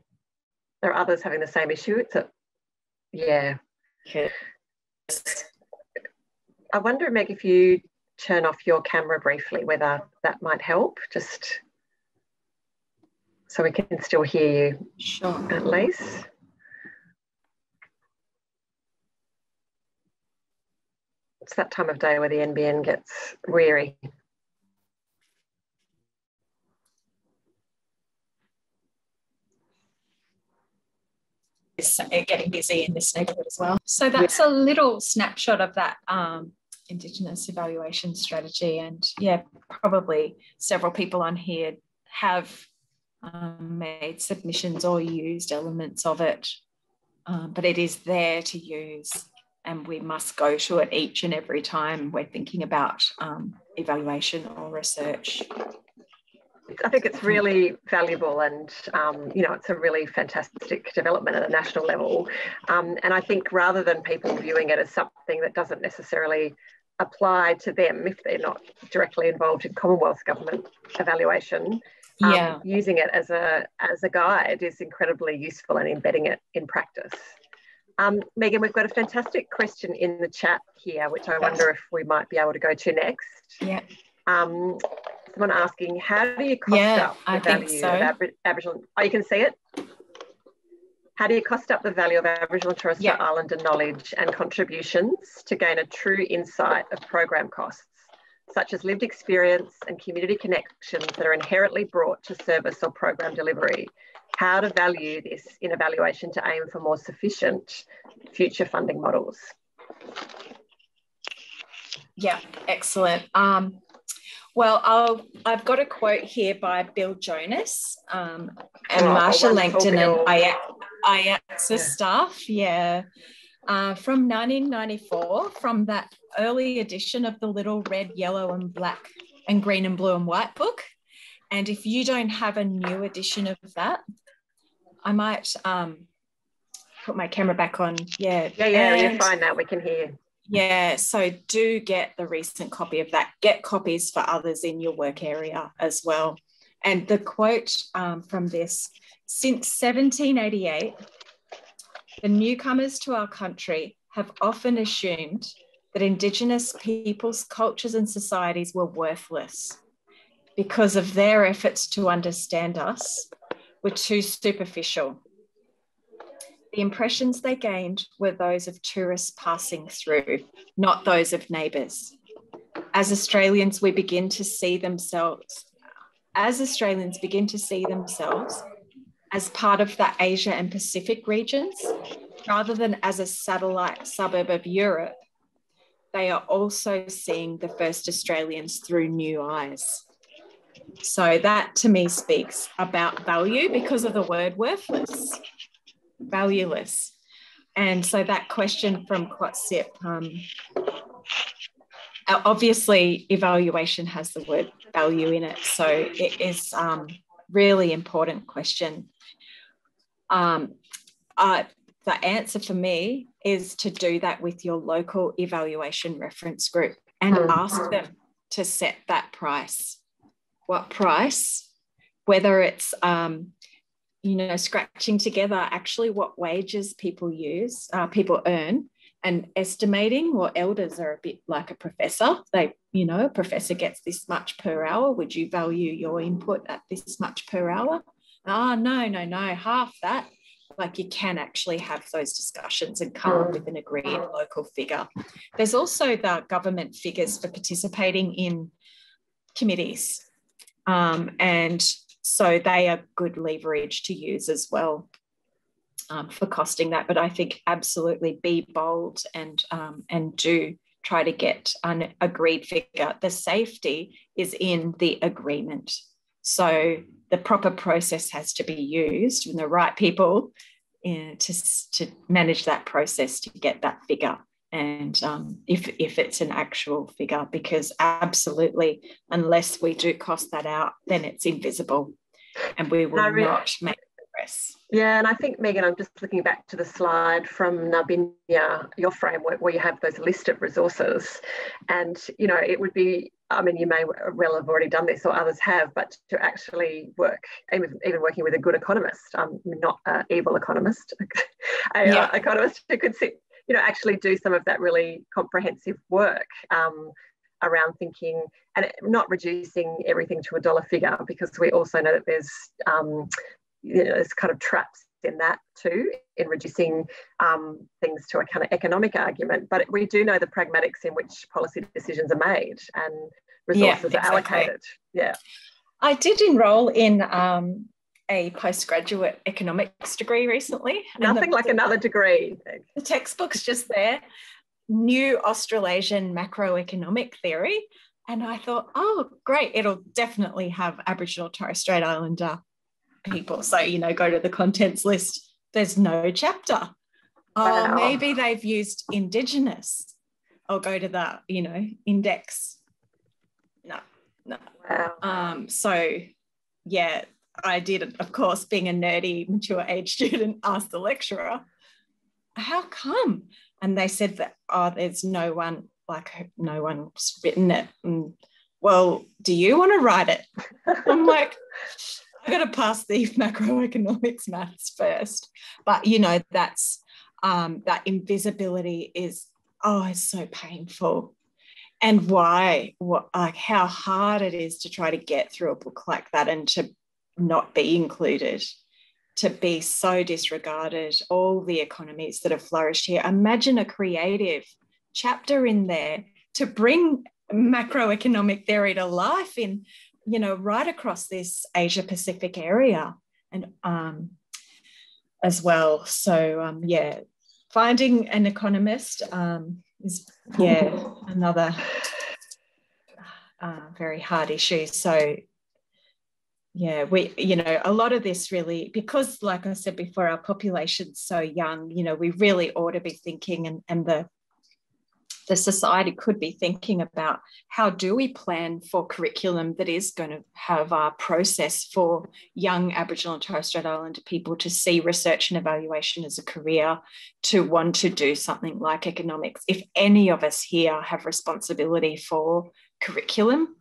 There are others having the same issue. It's a, yeah. Okay. I wonder, Meg, if you turn off your camera briefly, whether that might help, just so we can still hear you. Sure. At least. It's that time of day where the NBN gets weary. It's getting busy in this neighbourhood as well. So that's a little snapshot of that Indigenous evaluation strategy, and yeah, probably several people on here have made submissions or used elements of it, but it is there to use, and we must go to it each and every time we're thinking about evaluation or research. I think it's really valuable, and you know, it's a really fantastic development at a national level, and I think rather than people viewing it as something that doesn't necessarily apply to them if they're not directly involved in Commonwealth government evaluation, using it as a guide is incredibly useful, and embedding it in practice. Megan, we've got a fantastic question in the chat here, which I wonder if we might be able to go to next. Yeah. Someone asking, how do you cost up the value of Aboriginal? Oh, you can see it. How do you cost up the value of Aboriginal and Torres Strait Islander knowledge and contributions to gain a true insight of program costs, such as lived experience and community connections that are inherently brought to service or program delivery? How to value this in evaluation to aim for more sufficient future funding models? Yeah, excellent. Well, I've got a quote here by Bill Jonas and Marsha Langton and IATSA staff, from 1994, from that early edition of the Little Red, Yellow and Black and Green and Blue and White book. And if you don't have a new edition of that, I might put my camera back on. You're fine now, we can hear you. Yeah, so do get the recent copy of that. Get copies for others in your work area as well. And the quote from this, since 1788, the newcomers to our country have often assumed that Indigenous peoples, cultures and societies were worthless because of their efforts to understand us were too superficial. The impressions they gained were those of tourists passing through, not those of neighbours. As Australians begin to see themselves as part of the Asia and Pacific regions, rather than as a satellite suburb of Europe, they are also seeing the first Australians through new eyes. So that to me speaks about value because of the word worthless. Valueless. And so that question from Quatsip, obviously evaluation has the word value in it, so it is really important question. The answer for me is to do that with your local evaluation reference group and ask them to set that price. What price? Whether it's, scratching together actually what wages people earn, and estimating. Well, elders are a bit like a professor. A professor gets this much per hour. Would you value your input at this much per hour? No, half that. Like, you can actually have those discussions and come up with an agreed local figure. There's also the government figures for participating in committees. And so they are good leverage to use as well for costing that. But I think absolutely be bold and do try to get an agreed figure. The safety is in the agreement. So the proper process has to be used and the right people to manage that process to get that figure. And if it's an actual figure, because absolutely, unless we do cost that out, then it's invisible and we will not make progress. Yeah, and I think, Megan, I'm just looking back to the slide from Ngaa-bi-nya, your framework, where you have those list of resources. And, it would be, you may well have already done this, or others have, but to actually work, even working with a good economist, not an evil economist, economist who could sit, actually do some of that really comprehensive work around thinking and not reducing everything to a dollar figure, because we also know that there's, there's kind of traps in that too, in reducing things to a kind of economic argument. But we do know the pragmatics in which policy decisions are made and resources are allocated. Yeah. I did enrol in a postgraduate economics degree recently. Nothing like another degree. The textbook's just there. New Australasian macroeconomic theory. And I thought, oh, great, it'll definitely have Aboriginal Torres Strait Islander people. So, go to the contents list. There's no chapter. Wow. Oh, maybe they've used Indigenous. I'll go to the, index. No. Wow. I did, of course, being a nerdy, mature age student, asked the lecturer, how come? And they said that, there's no one's written it. And, well, do you want to write it? I'm like, I've got to pass the macroeconomics maths first. But, that's that invisibility is, it's so painful. And how hard it is to try to get through a book like that and to not be included, to be so disregarded. All the economies that have flourished here, imagine a creative chapter in there to bring macroeconomic theory to life in, right across this Asia Pacific area and as well. So finding an economist is another very hard issue. So we, a lot of this really, because like I said before, our population's so young, we really ought to be thinking and the society could be thinking about how do we plan for curriculum that is going to have a process for young Aboriginal and Torres Strait Islander people to see research and evaluation as a career, to want to do something like economics. If any of us here have responsibility for curriculum,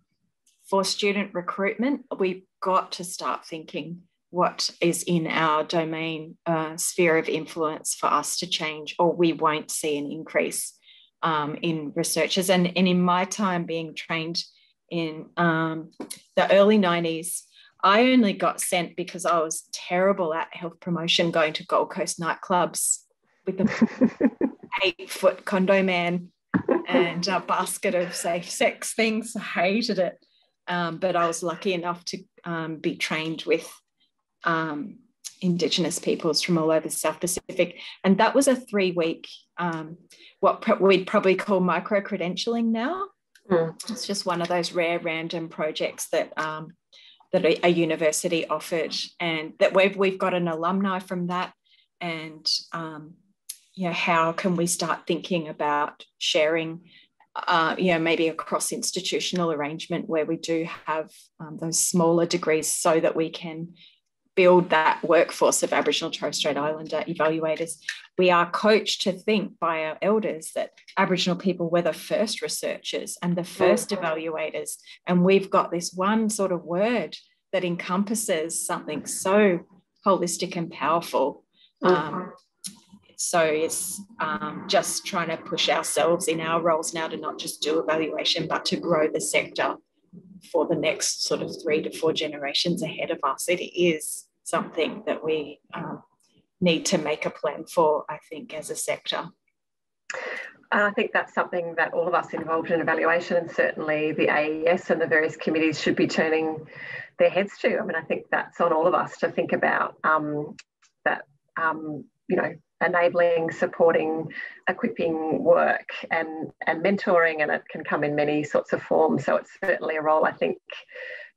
for student recruitment, we've got to start thinking what is in our domain sphere of influence for us to change, or we won't see an increase in researchers. And in my time being trained in the early 90s, I only got sent because I was terrible at health promotion, going to Gold Coast nightclubs with an 8-foot condo man and a basket of safe sex things. I hated it. But I was lucky enough to be trained with Indigenous peoples from all over the South Pacific. And that was a 3-week, we'd probably call micro-credentialing now. Mm. It's just one of those rare random projects that that a university offered, and that we've got an alumni from that. And, how can we start thinking about sharing maybe a cross-institutional arrangement where we do have those smaller degrees so that we can build that workforce of Aboriginal and Torres Strait Islander evaluators, we are coached to think by our elders that Aboriginal people were the first researchers and the first evaluators. And we've got this one sort of word that encompasses something so holistic and powerful. So it's just trying to push ourselves in our roles now to not just do evaluation, but to grow the sector for the next sort of 3 to 4 generations ahead of us. It is something that we need to make a plan for, I think, as a sector. And I think that's something that all of us involved in evaluation, and certainly the AES and the various committees, should be turning their heads to. I mean, I think that's on all of us to think about you know, enabling, supporting, equipping work and mentoring, and it can come in many sorts of forms. So it's certainly a role, I think,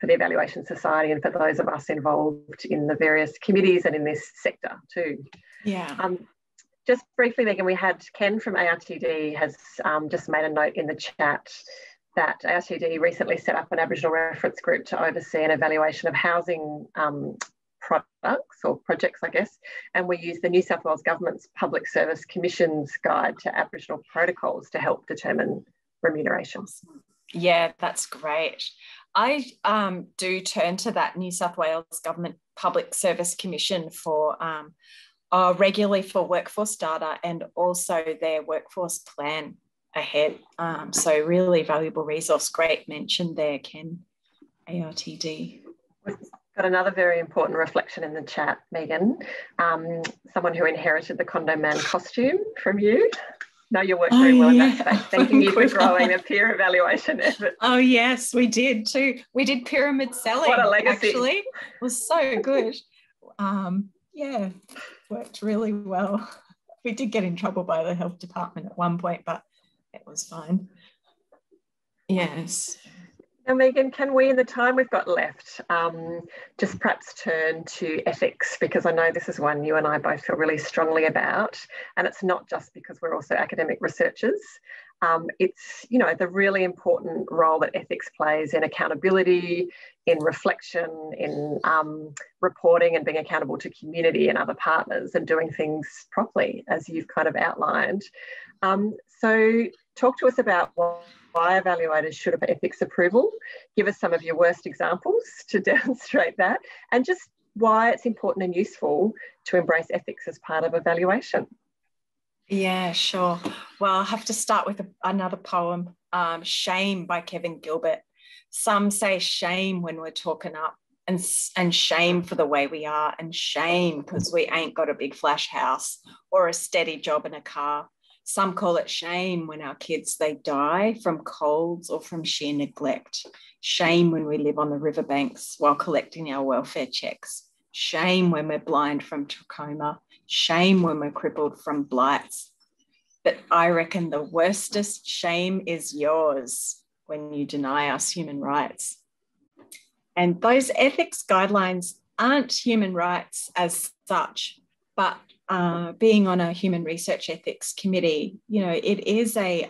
for the Evaluation Society and for those of us involved in the various committees and in this sector too. Yeah. Just briefly, Megan, we had Ken from ARTD has just made a note in the chat that ARTD recently set up an Aboriginal reference group to oversee an evaluation of housing products or projects, I guess, and we use the New South Wales Government's Public Service Commission's Guide to Aboriginal Protocols to help determine remunerations. Yeah, that's great. I do turn to that New South Wales Government Public Service Commission for regularly for workforce data and also their workforce plan ahead. So really valuable resource. Great mention there, Ken, ARTD. Got another very important reflection in the chat, Megan. Someone who inherited the Condo Man costume from you. Know your work very well in that space. Thanking you for growing a peer evaluation effort. Oh yes, we did too. We did pyramid selling. What a legacy! Actually, it was so good. Yeah, worked really well. We did get in trouble by the health department at one point, but it was fine. Yes. Now, Megan, can we, in the time we've got left, just perhaps turn to ethics, because I know this is one you and I both feel really strongly about, and it's not just because we're also academic researchers. It's, you know, the really important role that ethics plays in accountability, in reflection, in reporting and being accountable to community and other partners and doing things properly, as you've kind of outlined. So talk to us about why evaluators should have ethics approval. Give us some of your worst examples to demonstrate that, and just why it's important and useful to embrace ethics as part of evaluation. Yeah, sure. Well, I'll have to start with another poem, Shame by Kevin Gilbert. Some say shame when we're talking up, and shame for the way we are, and shame because we ain't got a big flash house or a steady job and a car. Some call it shame when our kids, they die from colds or from sheer neglect. Shame when we live on the riverbanks while collecting our welfare checks. Shame when we're blind from trachoma. Shame when we're crippled from blights. But I reckon the worstest shame is yours when you deny us human rights. And those ethics guidelines aren't human rights as such, but being on a human research ethics committee, you know, it is a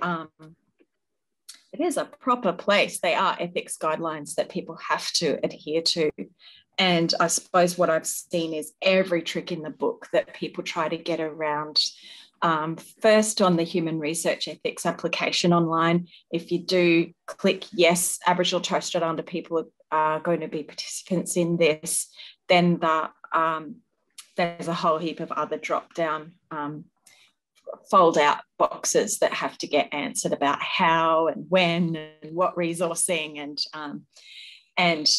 proper place. They are ethics guidelines that people have to adhere to. And I suppose what I've seen is every trick in the book that people try to get around. First, on the human research ethics application online, if you do click yes, Aboriginal Torres Strait Islander people are going to be participants in this, then the there's a whole heap of other drop-down fold-out boxes that have to get answered about how and when and what resourcing, and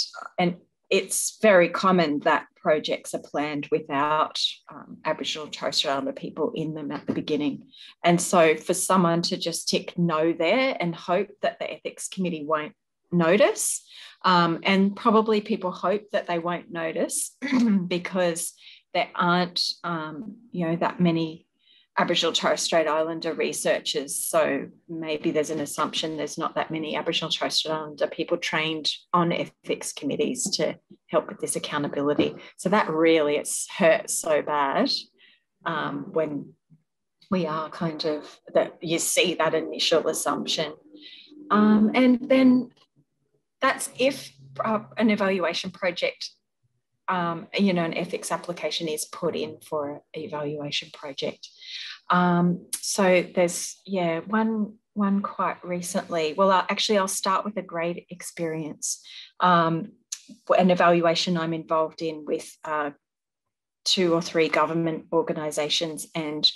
it's very common that projects are planned without Aboriginal and Torres Strait Islander people in them at the beginning. And so for someone to just tick no there and hope that the ethics committee won't notice, and probably people hope that they won't notice because there aren't, you know, that many Aboriginal Torres Strait Islander researchers. So maybe there's an assumption there's not that many Aboriginal Torres Strait Islander people trained on ethics committees to help with this accountability. So that really, it's hurt so bad when we are kind of, that you see that initial assumption. And then that's if an evaluation project you know, an ethics application is put in for an evaluation project. So there's, yeah, one quite recently. Well, I'll start with a grade experience, an evaluation I'm involved in with 2 or 3 government organisations and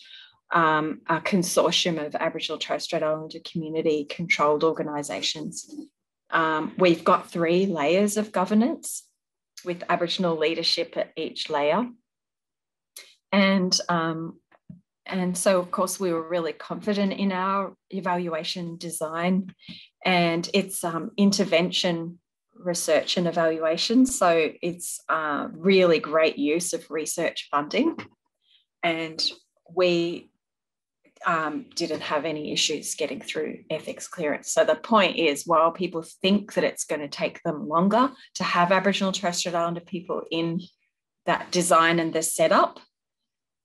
a consortium of Aboriginal Torres Strait Islander community-controlled organisations. We've got 3 layers of governance with Aboriginal leadership at each layer. And so, of course, we were really confident in our evaluation design and its intervention, research and evaluation. So it's really great use of research funding. And we didn't have any issues getting through ethics clearance. So the point is, while people think that it's going to take them longer to have Aboriginal and Torres Strait Islander people in that design and the setup,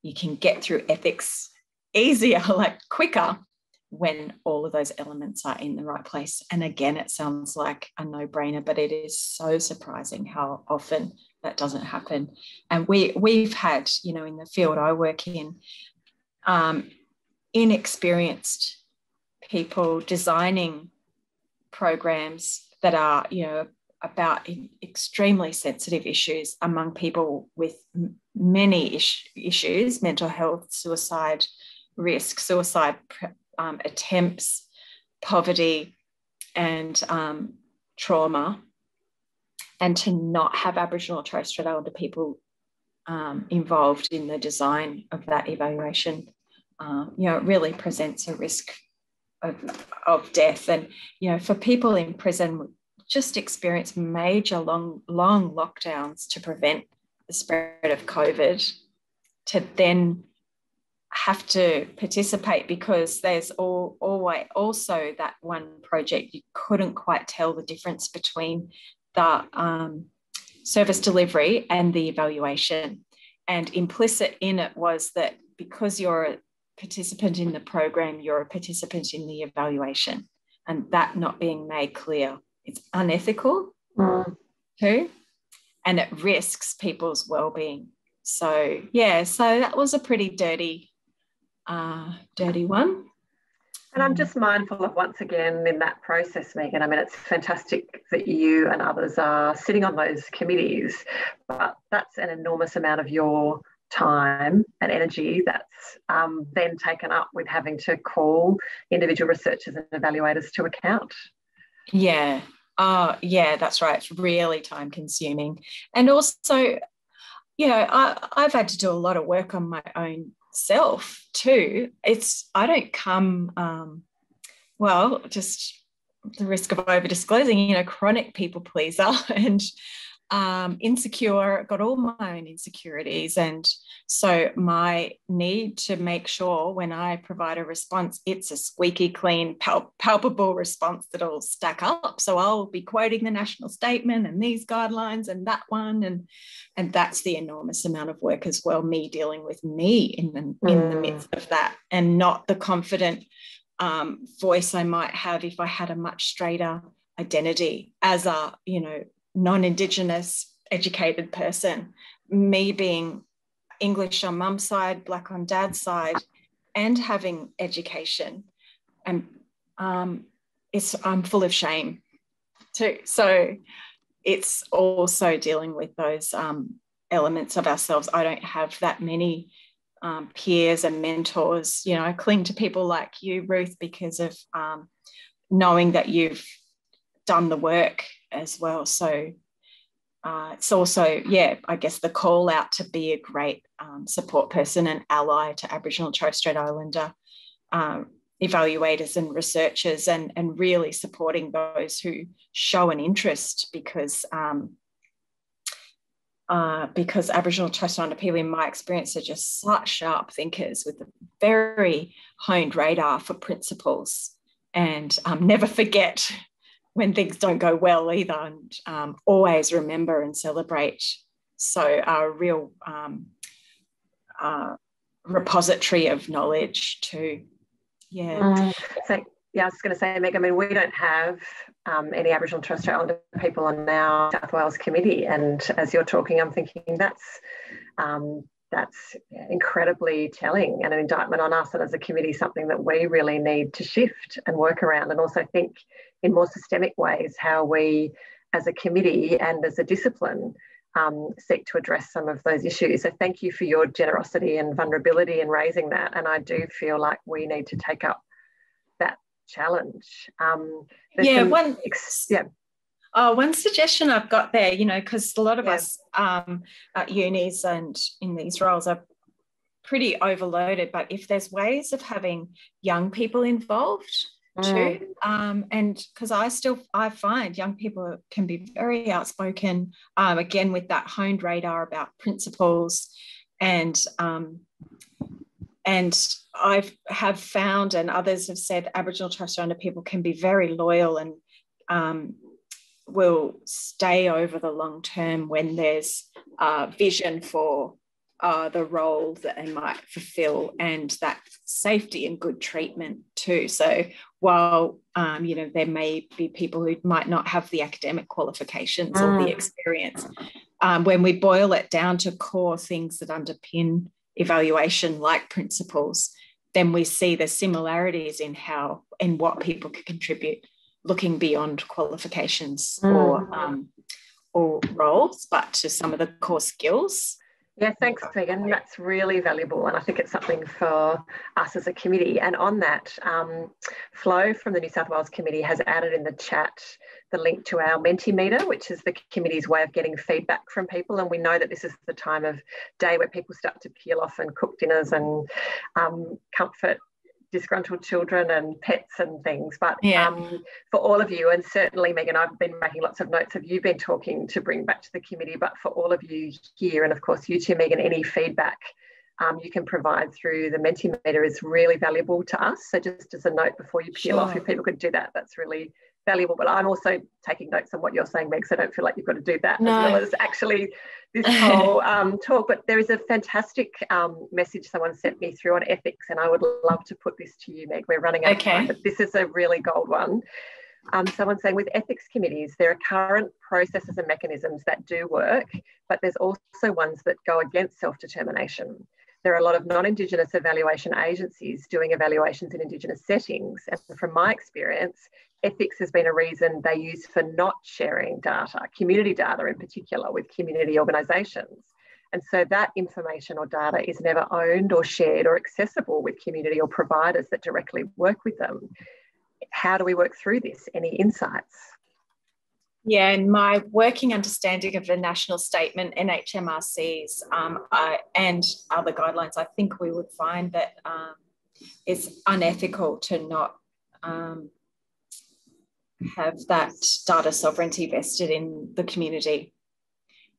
you can get through ethics easier, like quicker, when all of those elements are in the right place. And again, it sounds like a no-brainer, but it is so surprising how often that doesn't happen. And we've had, you know, in the field I work in, inexperienced people designing programs that are, you know, about extremely sensitive issues among people with many issues, mental health, suicide risk, suicide attempts, poverty and trauma. And to not have Aboriginal and Torres Strait Islander people involved in the design of that evaluation, you know, it really presents a risk of death. And, you know, for people in prison, just experience major long lockdowns to prevent the spread of COVID, to then have to participate, because there's also that one project you couldn't quite tell the difference between the service delivery and the evaluation. And implicit in it was that because you're a participant in the program, you're a participant in the evaluation, and that not being made clear, it's unethical too, and it risks people's well-being. So yeah, so that was a pretty dirty one. And I'm just mindful of, once again, in that process, Megan, I mean, it's fantastic that you and others are sitting on those committees, but that's an enormous amount of your time and energy that's then taken up with having to call individual researchers and evaluators to account. Yeah, yeah, that's right. It's really time consuming. And also, you know, I've had to do a lot of work on my own self too. I don't come, well, just the risk of over disclosing, you know, chronic people pleaser and insecure, got all my own insecurities. And so my need to make sure when I provide a response, it's a squeaky clean, palpable response that'll stack up. So I'll be quoting the national statement and these guidelines and that one. And that's the enormous amount of work as well, me dealing with me in the midst of that, and not the confident voice I might have if I had a much straighter identity as a, you know, non-Indigenous educated person, me being English on mum's side, black on dad's side, and having education. And I'm full of shame too. So it's also dealing with those elements of ourselves. I don't have that many peers and mentors. You know, I cling to people like you, Ruth, because of knowing that you've done the work as well. So it's also, yeah, I guess the call out to be a great support person and ally to Aboriginal and Torres Strait Islander evaluators and researchers, and really supporting those who show an interest, because Aboriginal and Torres Strait Islander people, in my experience, are just such sharp thinkers with a very honed radar for principles, and never forget when things don't go well either, and always remember and celebrate. So a real repository of knowledge too. Yeah. So Yeah, I was just going to say, Megan, I mean, we don't have any Aboriginal and Torres Strait Islander people on our South Wales committee, and as you're talking, I'm thinking that's incredibly telling and an indictment on us and as a committee, something that we really need to shift and work around, and also think in more systemic ways how we as a committee and as a discipline seek to address some of those issues. So thank you for your generosity and vulnerability in raising that, and I do feel like we need to take up that challenge. One suggestion I've got there, you know, because a lot of us at unis and in these roles are pretty overloaded, but if there's ways of having young people involved too, and because I find young people can be very outspoken, again, with that honed radar about principles, and I have found, and others have said, Aboriginal Torres Strait Islander people can be very loyal and will stay over the long term when there's vision for the role that they might fulfil, and that safety and good treatment too. So while you know, there may be people who might not have the academic qualifications or the experience, when we boil it down to core things that underpin evaluation, like principles, then we see the similarities in how and what people can contribute, looking beyond qualifications or roles, but to some of the core skills. Yeah, thanks, Megan. That's really valuable, and I think it's something for us as a committee. And on that, Flo from the New South Wales Committee has added in the chat the link to our Mentimeter, which is the committee's way of getting feedback from people. And we know that this is the time of day where people start to peel off and cook dinners and comfort disgruntled children and pets and things, but for all of you, and certainly Megan, I've been making lots of notes of you've been talking to bring back to the committee, but for all of you here, and of course you too, Megan, any feedback you can provide through the Mentimeter is really valuable to us. So just as a note before you peel off, if people could do that, that's really valuable. But I'm also taking notes on what you're saying, Meg, so I don't feel like you've got to do that as well as actually this whole talk. But there is a fantastic message someone sent me through on ethics, and I would love to put this to you, Meg. We're running out of time, but this is a really gold one. Someone's saying, with ethics committees, there are current processes and mechanisms that do work, but there's also ones that go against self-determination. There are a lot of non-Indigenous evaluation agencies doing evaluations in Indigenous settings, and from my experience, ethics has been a reason they use for not sharing data, community data in particular, with community organisations. And so that information or data is never owned or shared or accessible with community or providers that directly work with them. How do we work through this? Any insights? Yeah, and my working understanding of the national statement, NHMRCs, and other guidelines, I think we would find that it's unethical to not have that data sovereignty vested in the community.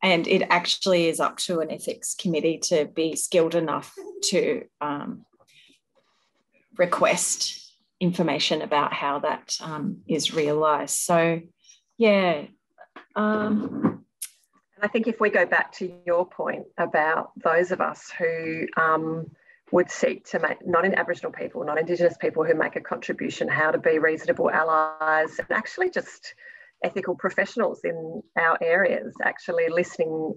And it actually is up to an ethics committee to be skilled enough to request information about how that is realised. So, yeah. And I think if we go back to your point about those of us who would seek to make non-Aboriginal people, non-Indigenous people who make a contribution, how to be reasonable allies and actually just ethical professionals in our areas, actually listening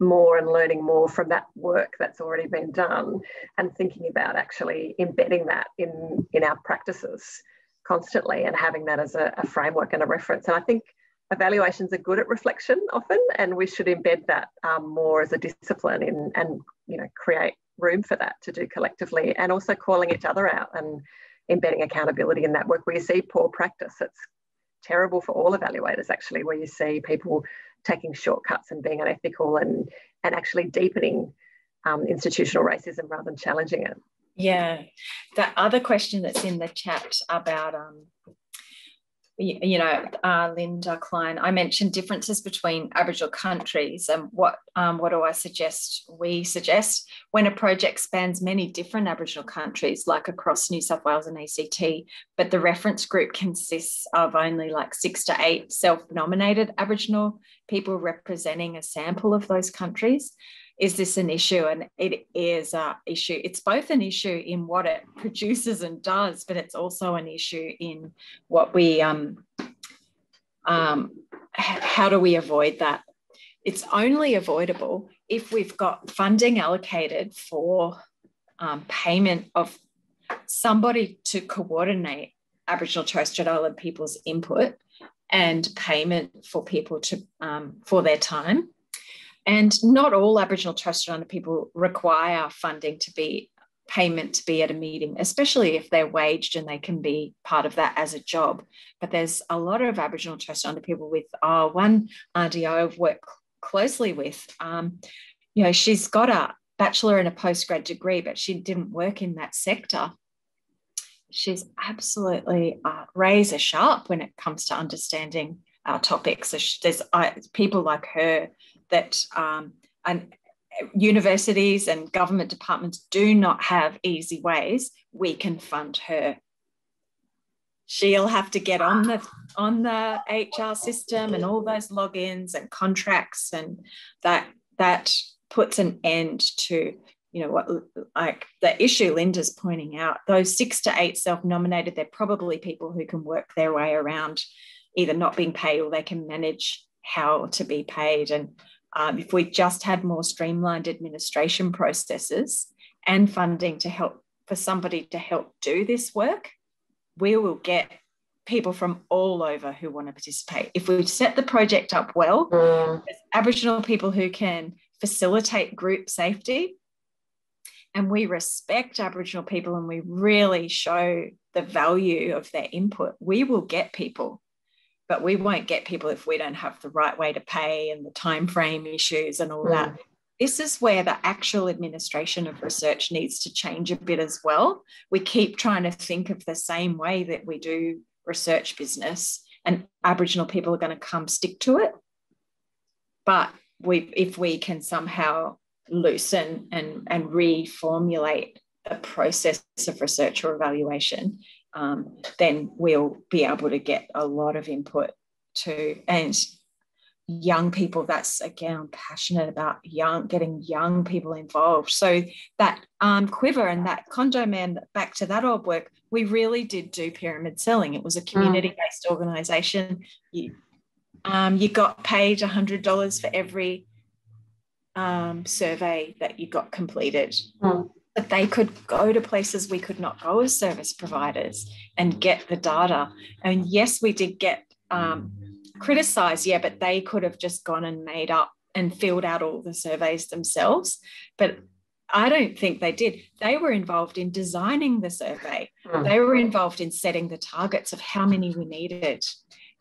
more and learning more from that work that's already been done and thinking about actually embedding that in our practices constantly and having that as a framework and a reference. And I think evaluations are good at reflection often, and we should embed that more as a discipline in, and, you know, create room for that to do collectively, and also calling each other out and embedding accountability in that work. Where you see poor practice, it's terrible for all evaluators actually, where you see people taking shortcuts and being unethical and actually deepening institutional racism rather than challenging it. Yeah. The other question that's in the chat about Linda Klein, I mentioned differences between Aboriginal countries, and what do I suggest? We suggest when a project spans many different Aboriginal countries, like across New South Wales and ACT, but the reference group consists of only like 6 to 8 self-nominated Aboriginal people representing a sample of those countries, is this an issue? And it is an issue. It's both an issue in what it produces and does, but it's also an issue in what we, how do we avoid that? It's only avoidable if we've got funding allocated for payment of somebody to coordinate Aboriginal Torres Strait Island people's input and payment for people to for their time. And not all Aboriginal Torres Strait Islander people require funding to be payment to be at a meeting, especially if they're waged and they can be part of that as a job. But there's a lot of Aboriginal Torres Strait Islander people with one auntie I've worked closely with. You know, she's got a bachelor and a postgrad degree, but she didn't work in that sector. She's absolutely razor sharp when it comes to understanding our topics. So there's people like her that and universities and government departments do not have easy ways we can fund her. She'll have to get on the HR system and all those logins and contracts, and that puts an end to, you know, what, like the issue Linda's pointing out. Those 6 to 8 self-nominated, they're probably people who can work their way around either not being paid or they can manage how to be paid. And if we just had more streamlined administration processes and funding to help for somebody to help do this work, we will get people from all over who want to participate. If we set the project up well, there's Aboriginal people who can facilitate group safety, and we respect Aboriginal people and we really show the value of their input, we will get people. But we won't get people if we don't have the right way to pay and the time frame issues and all that. This is where the actual administration of research needs to change a bit as well. We keep trying to think of the same way that we do research business, and Aboriginal people are going to come stick to it. But if we can somehow loosen and reformulate the process of research or evaluation, then we'll be able to get a lot of input too. And young people, that's, again, I'm passionate about getting young people involved. So that Quiver and that Condo Man, back to that old work, we really did do pyramid selling. It was a community-based organisation. You got paid $100 for every survey that you got completed. But they could go to places we could not go as service providers and get the data. And yes, we did get criticised, yeah, but they could have just gone and made up and filled out all the surveys themselves. But I don't think they did. They were involved in designing the survey. They were involved in setting the targets of how many we needed.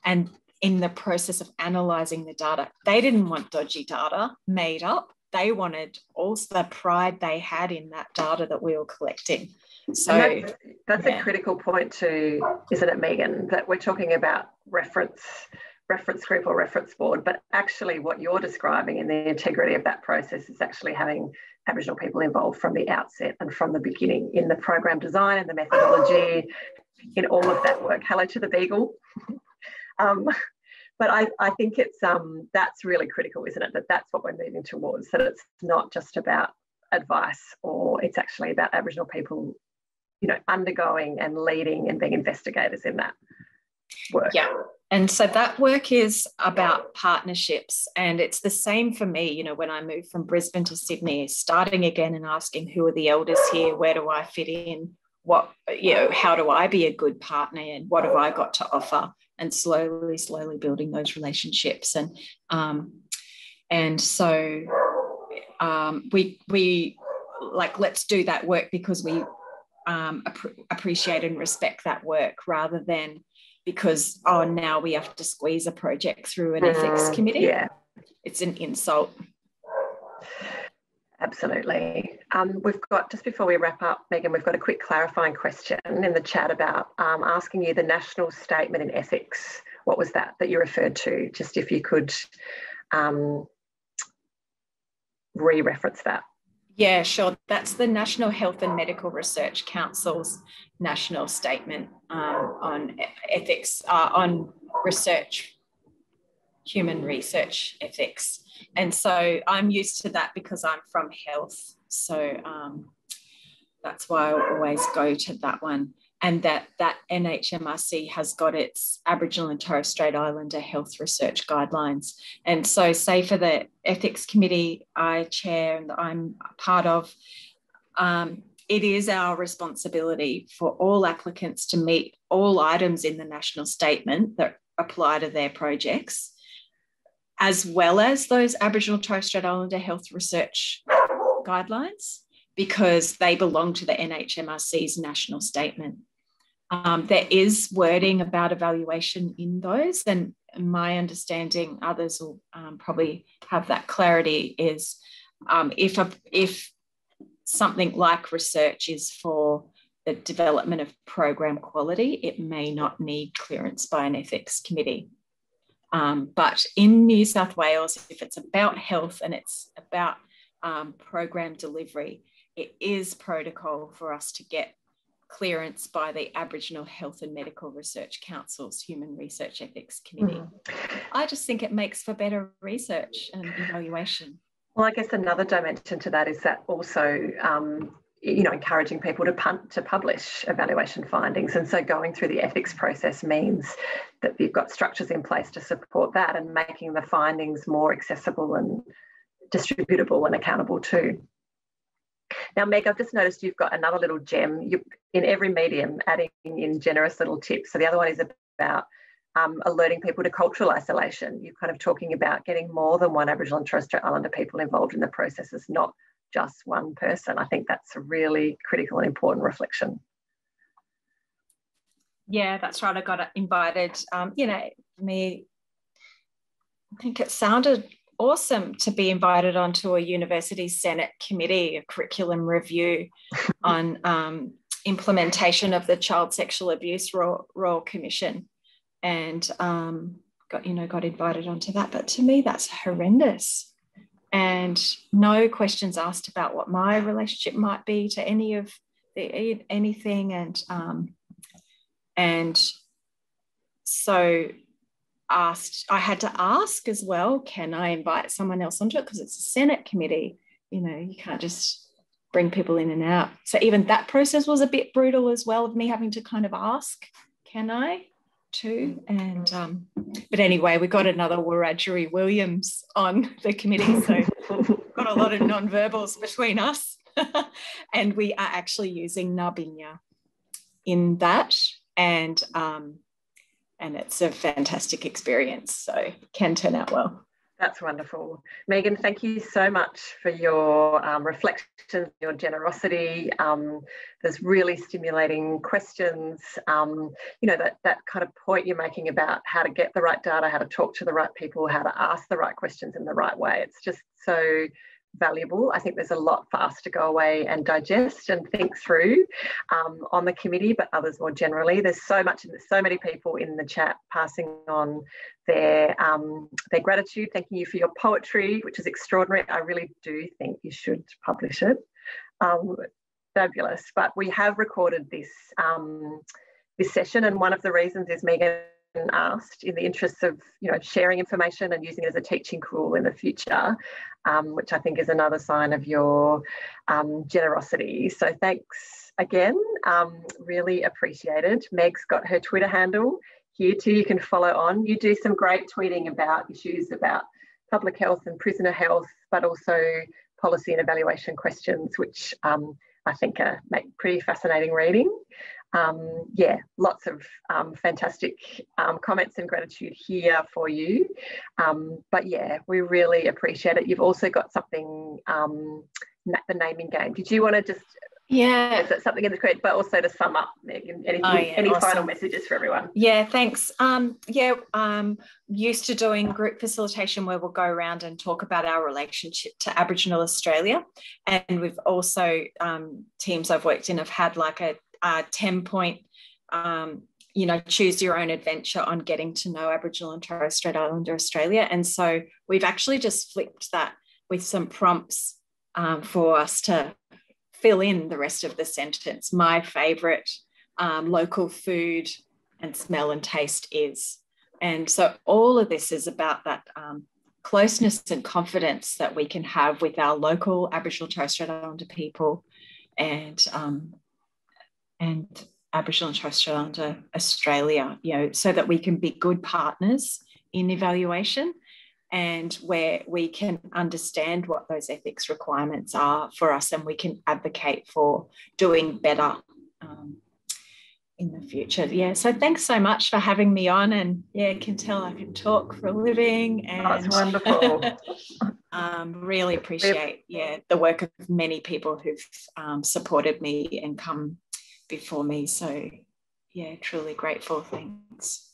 And in the process of analysing the data, they didn't want dodgy data made up. They wanted also the pride they had in that data that we were collecting. So that's a critical point too, isn't it, Megan, that we're talking about reference group or reference board, but actually what you're describing in the integrity of that process is actually having Aboriginal people involved from the outset and from the beginning in the program design and the methodology, in all of that work. Hello to the beagle. But I think it's that's really critical, isn't it? That's what we're moving towards, that it's not just about advice, or it's actually about Aboriginal people, you know, undergoing and leading and being investigators in that work. Yeah, and so that work is about partnerships, and it's the same for me, you know, when I moved from Brisbane to Sydney, starting again and asking who are the elders here, where do I fit in, what, you know, how do I be a good partner and what have I got to offer? And slowly building those relationships. And we like, let's do that work because we appreciate and respect that work, rather than because, oh, now we have to squeeze a project through an ethics committee. Yeah, it's an insult. Absolutely. We've got, just before we wrap up, Megan, we've got a quick clarifying question in the chat about asking you the national statement in ethics. What was that you referred to? Just if you could re-reference that. Yeah, sure. That's the National Health and Medical Research Council's national statement on ethics, on research human research ethics. And so I'm used to that because I'm from health. So that's why I always go to that one. And that NHMRC has got its Aboriginal and Torres Strait Islander health research guidelines. And so say for the ethics committee I chair and I'm part of, it is our responsibility for all applicants to meet all items in the national statement that apply to their projects, as well as those Aboriginal Torres Strait Islander health research guidelines, because they belong to the NHMRC's national statement. There is wording about evaluation in those, and my understanding, others will probably have that clarity, is if something like research is for the development of program quality, it may not need clearance by an ethics committee. But in New South Wales, if it's about health and it's about program delivery, it is protocol for us to get clearance by the Aboriginal Health and Medical Research Council's Human Research Ethics Committee. I just think it makes for better research and evaluation. Well, I guess another dimension to that is that also, you know, encouraging people to publish evaluation findings. And so going through the ethics process means that you've got structures in place to support that and making the findings more accessible and distributable and accountable too. Now, Meg, I've just noticed you've got another little gem. You're in every medium adding in generous little tips. So the other one is about alerting people to cultural isolation. You're kind of talking about getting more than one Aboriginal and Torres Strait Islander people involved in the processes, not just one person. I think that's a really critical and important reflection. Yeah, that's right. I got invited. You know, me, I think it sounded awesome to be invited onto a university Senate committee, a curriculum review on implementation of the Child Sexual Abuse Royal Commission, and got invited onto that. But to me, that's horrendous, and no questions asked about what my relationship might be to anything, and so. I had to ask as well, can I invite someone else onto it? Because it's a Senate committee, you know, you can't just bring people in and out. So even that process was a bit brutal as well, of me having to kind of ask, can I too? And, but anyway, we got another Wiradjuri Williams on the committee. So got a lot of non-verbals between us. And we are actually using Ngaa-bi-nya in that. And it's a fantastic experience, so it can turn out well. That's wonderful. Megan, thank you so much for your reflections, your generosity. There's really stimulating questions. You know, that kind of point you're making about how to get the right data, how to talk to the right people, how to ask the right questions in the right way. It's just so valuable. I think there's a lot for us to go away and digest and think through on the committee, but others more generally. There's so much, so many people in the chat passing on their gratitude, thanking you for your poetry, which is extraordinary. I really do think you should publish it. Fabulous. But we have recorded this session, and one of the reasons is Megan asked, in the interests of, you know, sharing information and using it as a teaching tool in the future, which I think is another sign of your generosity. So thanks again, really appreciated. Meg's got her Twitter handle here too, you can follow on. You do some great tweeting about issues about public health and prisoner health, but also policy and evaluation questions, which I think make pretty fascinating reading. Yeah, lots of fantastic comments and gratitude here for you. But yeah, we really appreciate it. You've also got something, the naming game. Did you want to just, is it something in the credit, but also to sum up, Megan, any awesome final messages for everyone? Yeah, thanks. Used to doing group facilitation where we'll go around and talk about our relationship to Aboriginal Australia. And we've also, teams I've worked in have had like a 10-point, you know, choose your own adventure on getting to know Aboriginal and Torres Strait Islander Australia. And so we've actually just flipped that with some prompts for us to fill in the rest of the sentence. My favourite local food and smell and taste is, And so all of this is about that closeness and confidence that we can have with our local Aboriginal and Torres Strait Islander people and Aboriginal and Torres Strait Islander Australia, you know, so that we can be good partners in evaluation and where we can understand what those ethics requirements are for us, and we can advocate for doing better in the future. Yeah, so thanks so much for having me on, and yeah, I can tell I can talk for a living, and that's wonderful. Really appreciate the work of many people who've supported me and come before me, so yeah, truly grateful. Thanks.